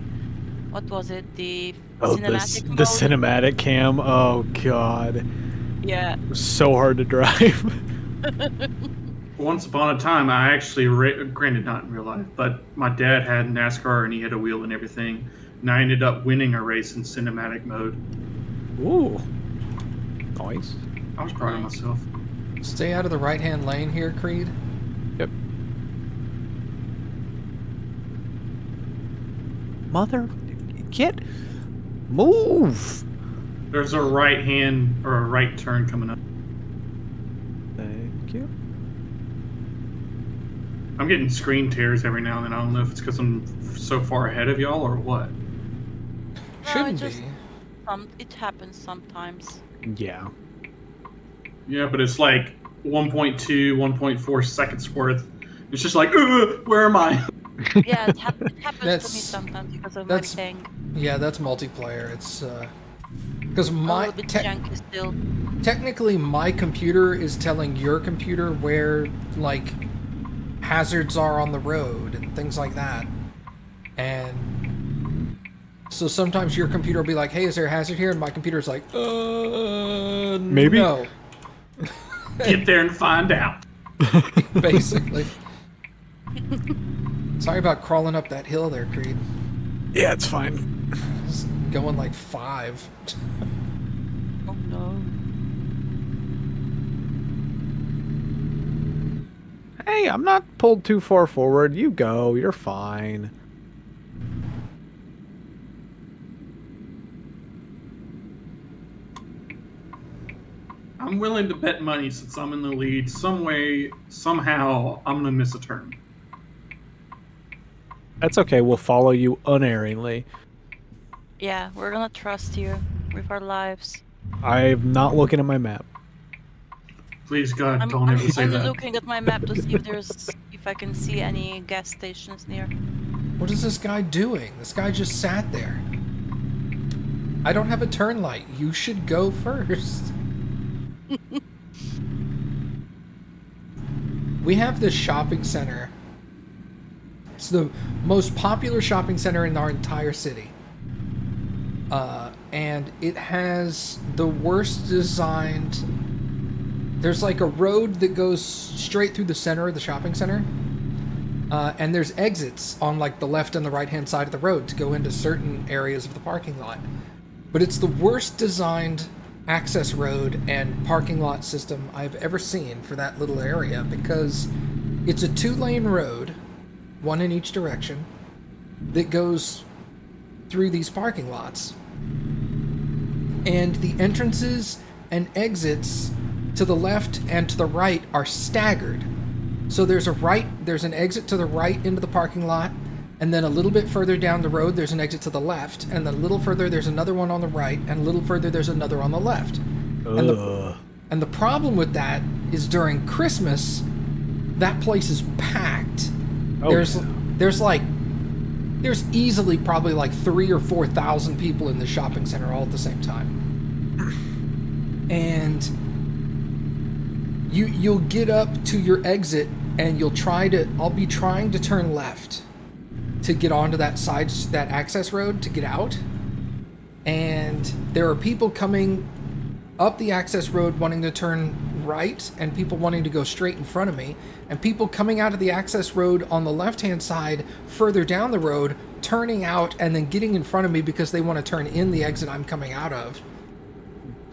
what was it, the cinematic mode? The cinematic cam, oh god. Yeah. It was so hard to drive. Once upon a time, I actually, granted not in real life, but my dad had NASCAR and he had a wheel and everything, and I ended up winning a race in cinematic mode. Ooh. Nice. I was proud of myself. Stay out of the right-hand lane here, Creed. Yep. Mother, get... Move! There's a right-hand, or a right turn coming up. Thank you. I'm getting screen tears every now and then. I don't know if it's because I'm so far ahead of y'all or what. No, shouldn't be. It happens sometimes. Yeah. Yeah, but it's like 1.2, 1.4 seconds worth. It's just like, where am I? Yeah, it happens to me sometimes because of my thing. Yeah, that's multiplayer. It's because my janky still. Technically, my computer is telling your computer where, like, hazards are on the road and things like that, and so sometimes your computer will be like, hey, is there a hazard here, and my computer's like, maybe no. Get there and find out. Basically. Sorry about crawling up that hill there, Creed. Yeah, it's fine. It's going like 5. Oh no. Hey, I'm not pulled too far forward. You go. You're fine. I'm willing to bet money, since I'm in the lead, some way, somehow, I'm going to miss a turn. That's okay. We'll follow you unerringly. Yeah, we're going to trust you with our lives. I'm not looking at my map. Please, God, don't ever say that. I'm looking at my map to see if there's, if I can see any gas stations near. What is this guy doing? This guy just sat there. I don't have a turn light. You should go first. We have this shopping center. It's the most popular shopping center in our entire city. And it has the worst designed... There's like a road that goes straight through the center of the shopping center, and there's exits on like the left and the right hand side of the road to go into certain areas of the parking lot. But it's the worst designed access road and parking lot system I've ever seen for that little area, because it's a 2-lane road, one in each direction, that goes through these parking lots. And the entrances and exits to the left and to the right are staggered. So there's a right, there's an exit to the right into the parking lot, and then a little bit further down the road there's an exit to the left, and then a little further there's another one on the right, and a little further there's another on the left. And the problem with that is during Christmas, that place is packed. Oh. There's easily probably like 3,000 or 4,000 people in the shopping center all at the same time. And you'll get up to your exit and you'll try to, I'll be trying to turn left to get onto that side, that access road to get out. And there are people coming up the access road wanting to turn right, and people wanting to go straight in front of me, and people coming out of the access road on the left-hand side further down the road, turning out and then getting in front of me because they want to turn in the exit I'm coming out of.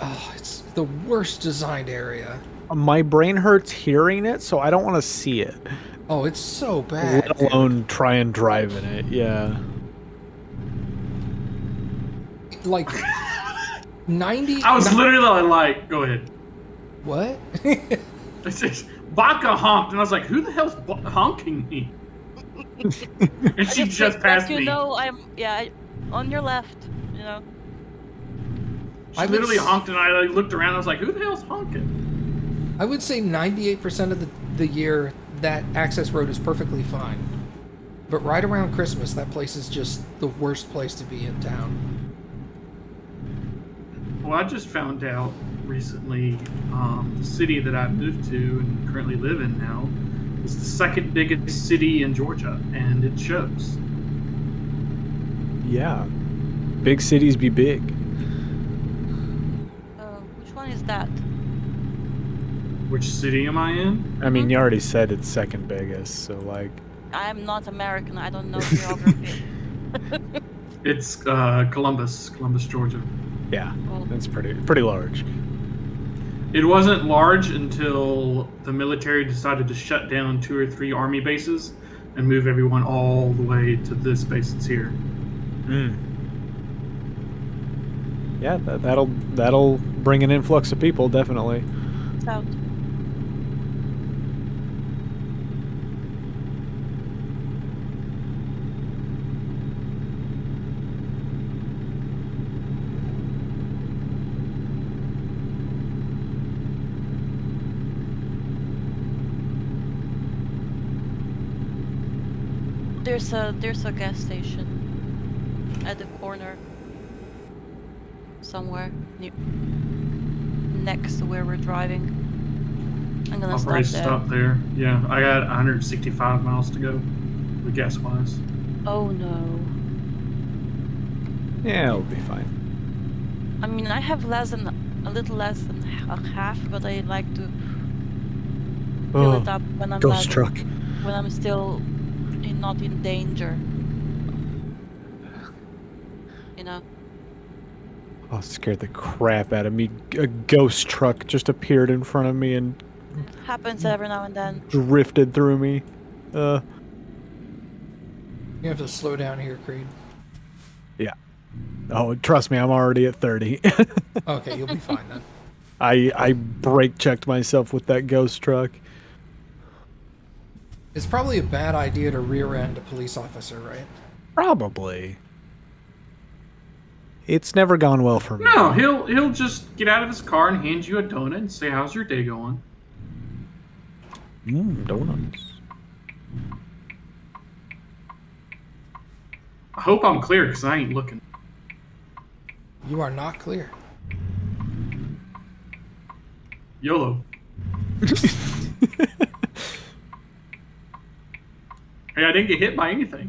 Oh, it's the worst designed area. My brain hurts hearing it, so I don't want to see it. Oh, it's so bad. Let alone try and drive in it, yeah. like 90. I was literally like, go ahead. What? Baka honked, and I was like, who the hell's honking me? And she just passed me. You know, yeah, on your left, you know. I literally honked, and I like, looked around, and I was like, who the hell's honking? I would say 98% of the year that access road is perfectly fine. But right around Christmas, that place is just the worst place to be in town. Well, I just found out recently the city that I moved to and currently live in now is the second biggest city in Georgia, and it shows. Yeah. Big cities be big. Which one is that? Which city am I in? I mean, you already said it's second biggest, so like... I'm not American, I don't know geography. It's Columbus, Georgia. Yeah, it's pretty large. It wasn't large until the military decided to shut down 2 or 3 army bases and move everyone all the way to this base that's here. Mm. Yeah, that'll bring an influx of people, definitely. South. There's a gas station at the corner somewhere next to where we're driving. I'm gonna stop there. Yeah, I got 165 miles to go, the gas wise. Oh no. Yeah, it'll be fine. I mean, I have a little less than half, but I like to fill it up when I'm when I'm still. Not in danger, you know. Oh, scared the crap out of me. A ghost truck just appeared in front of me and happens every now and then. Drifted through me. You have to slow down here, Creed. Yeah. Oh, trust me, I'm already at 30. Okay, you'll be fine then. I brake checked myself with that ghost truck. It's probably a bad idea to rear-end a police officer, right? Probably. It's never gone well for me. No, he'll just get out of his car and hand you a donut and say, "How's your day going?" Mmm, donuts. I hope I'm clear, because I ain't looking. You are not clear. YOLO. Hey, I didn't get hit by anything.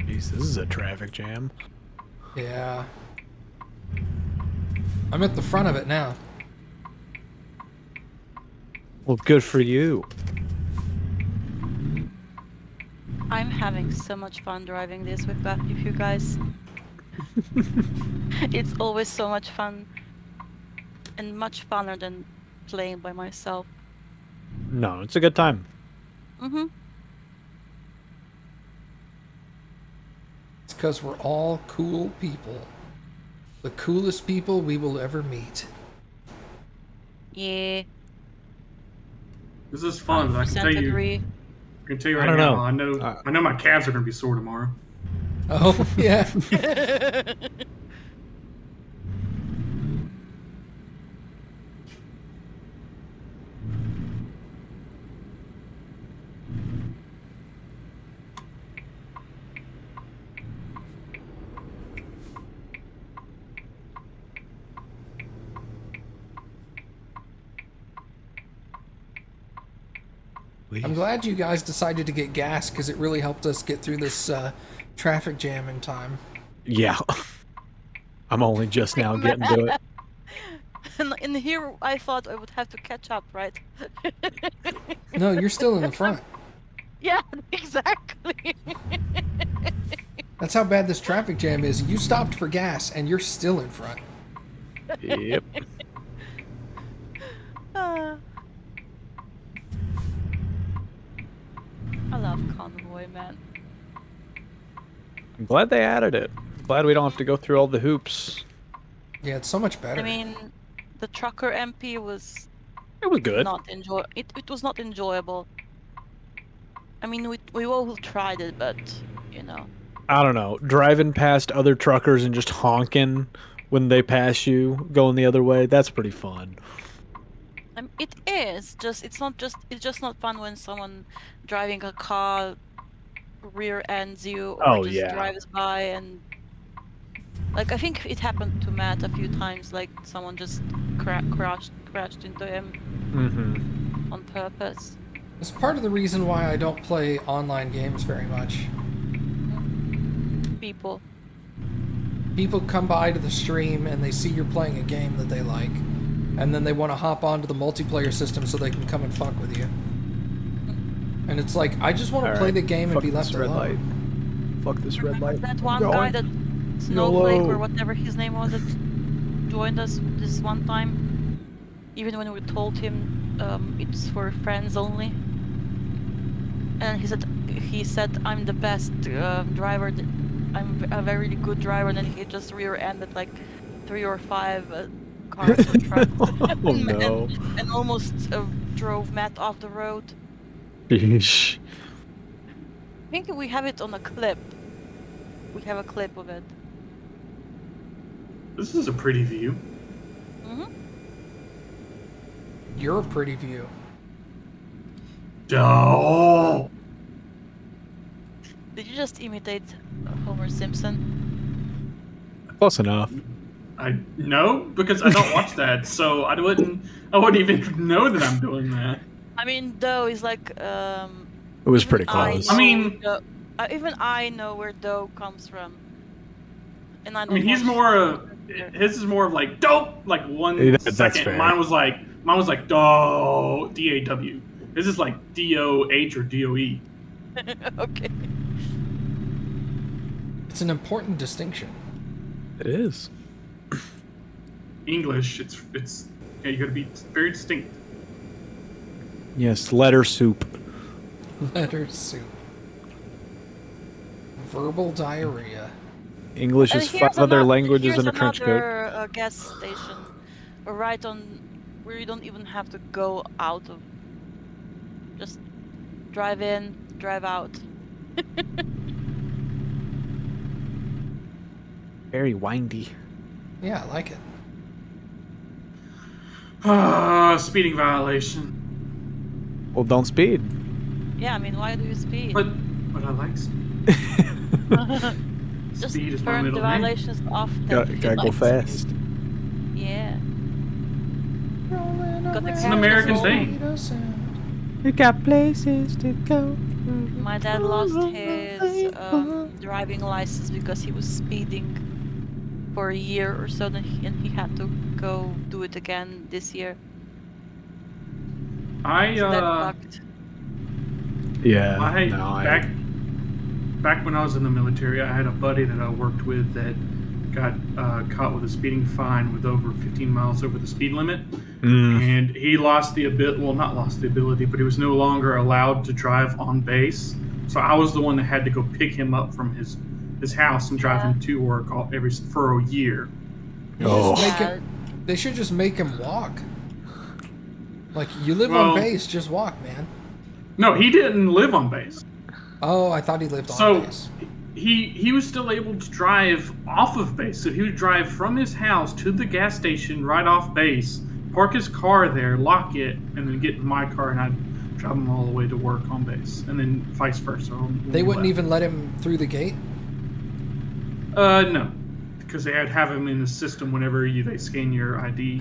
Jeez, this is a traffic jam. Yeah. I'm at the front of it now. Well, good for you. I'm having so much fun driving this with you guys. It's always so much fun. And much funner than playing by myself. No, it's a good time. Mm-hmm. It's because we're all cool people. The coolest people we will ever meet. Yeah. This is fun. I can tell you. I can tell you right now. I know my calves are gonna be sore tomorrow. Oh yeah. I'm glad you guys decided to get gas, because it really helped us get through this traffic jam in time. Yeah. I'm only just now getting to it. In here, I thought I would have to catch up, right? No, you're still in the front. Yeah, exactly. That's That's how bad this traffic jam is. You stopped for gas, and you're still in front. Yep. I love Convoy, man. I'm glad they added it. I'm glad we don't have to go through all the hoops. Yeah, it's so much better. I mean, the Trucker MP was... It was good. Not it was not enjoyable. I mean, we all tried it, but, you know. I don't know. Driving past other truckers and just honking when they pass you, going the other way, that's pretty fun. It is, just it's just not fun when someone driving a car rear ends you or drives by, and like I think it happened to Matt a few times, like someone just crashed into him on purpose. It's part of the reason why I don't play online games very much. People come by to the stream and they see you're playing a game that they like, and then they want to hop onto the multiplayer system so they can come and fuck with you. And it's like, I just want to play the game and be left alone. Fuck this red light. That one guy, that Snowflake or whatever his name was, that joined us this one time, even when we told him it's for friends only, and he said I'm the best driver, I'm a very good driver, and then he just rear-ended like 3 or 5 cars or trucks. Oh, no. And almost drove Matt off the road. Eesh. I think we have it on a clip. We have a clip of it. This is a pretty view. Mm-hmm. You're a pretty view. Oh. Did you just imitate Homer Simpson? Close enough. No, because I don't watch that, so I wouldn't even know that I'm doing that. I mean, though, it's like it was pretty close. Even I know where "dough" comes from, and I mean, he's more of his is more of like "dope," like one second. Mine was like "dough," D-A-W. This is like D-O-H or D-O-E. Okay. It's an important distinction. It is. English, you gotta be very distinct. Yes, letter soup. Letter soup. Verbal diarrheria. English is 5 other languages in a trench coat. Here's another gas station, right on where you don't even have to go out of. Just drive in, drive out. Very windy. Yeah, I like it. Ah, speeding violation. Well, don't speed. Yeah, I mean, why do you speed? But I like speed. Just speed is turn the violations off. Gotta go fast. Yeah. It's an American thing. You got places to go. My dad lost his driving license because he was speeding for a year or so, and he had to go do it again this year. Back when I was in the military, I had a buddy that I worked with that got caught with a speeding fine with over 15 miles over the speed limit, and he lost the ability, but he was no longer allowed to drive on base. So I was the one that had to go pick him up from his house and drive him to work for a year. They should just make him walk. Like, you live on base, just walk, man. No, he didn't live on base. Oh, I thought he lived on base. So he was still able to drive off of base. So he would drive from his house to the gas station right off base, park his car there, lock it, and then get in my car, and I'd drive him all the way to work on base, and then vice versa. They wouldn't even let him through the gate? No, because they would have him in the system whenever they scan your ID.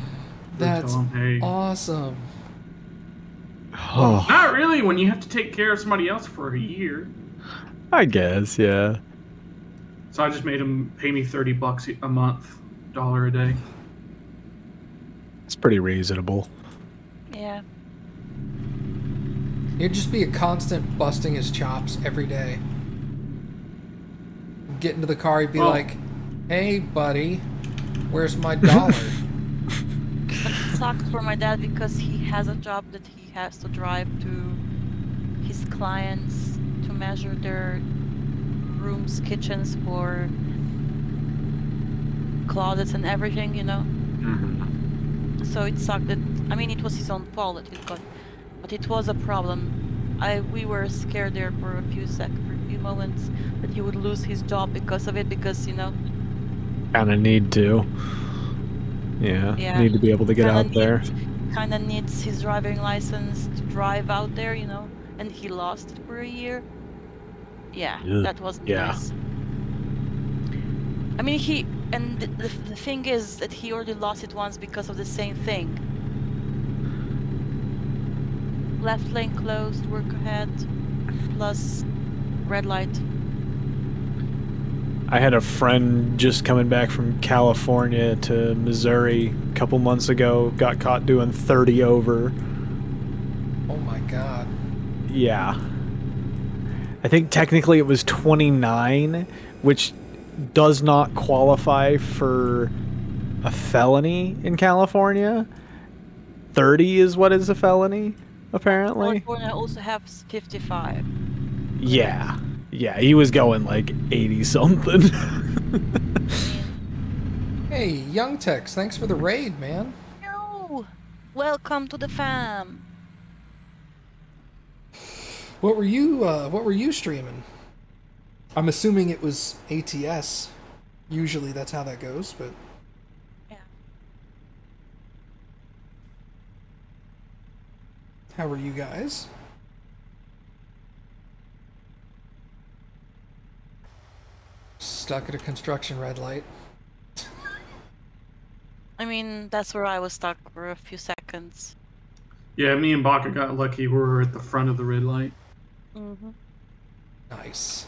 That's awesome. Well, not really when you have to take care of somebody else for a year. I guess, yeah. So I just made him pay me $30 a month, $1 a day. It's pretty reasonable. Yeah. It'd just be a constant busting his chops every day. get into the car, he'd be like, hey, buddy, where's my dollar? But it sucks for my dad because he has a job that he has to drive to his clients to measure their rooms, kitchens for closets and everything, you know? Mm-hmm. So it sucked that, I mean, it was his own fault that it got, but it was a problem. We were scared there for a few seconds, for a few moments, that he would lose his job because of it, because, you know... Kinda need to. Yeah, yeah. Need to be able to get out there. Kinda needs his driving license to drive out there, you know, and he lost it for a year. Yeah, that wasn't nice. I mean, he... And the thing is that he already lost it once because of the same thing. Left lane closed, work ahead, plus red light. I had a friend just coming back from California to Missouri a couple months ago, got caught doing 30 over. Oh my god. Yeah. I think technically it was 29, which... does not qualify for a felony in California. 30 is what is a felony, apparently. California also has 55. Yeah. Yeah, he was going like 80-something. Hey, Young Tex, thanks for the raid, man. Yo! Welcome to the fam. What were you streaming? I'm assuming it was ATS. Usually that's how that goes, but... yeah. How are you guys? Stuck at a construction red light. I mean, that's where I was stuck for a few seconds. Yeah, me and Baka got lucky. We were at the front of the red light. Mm-hmm. Nice.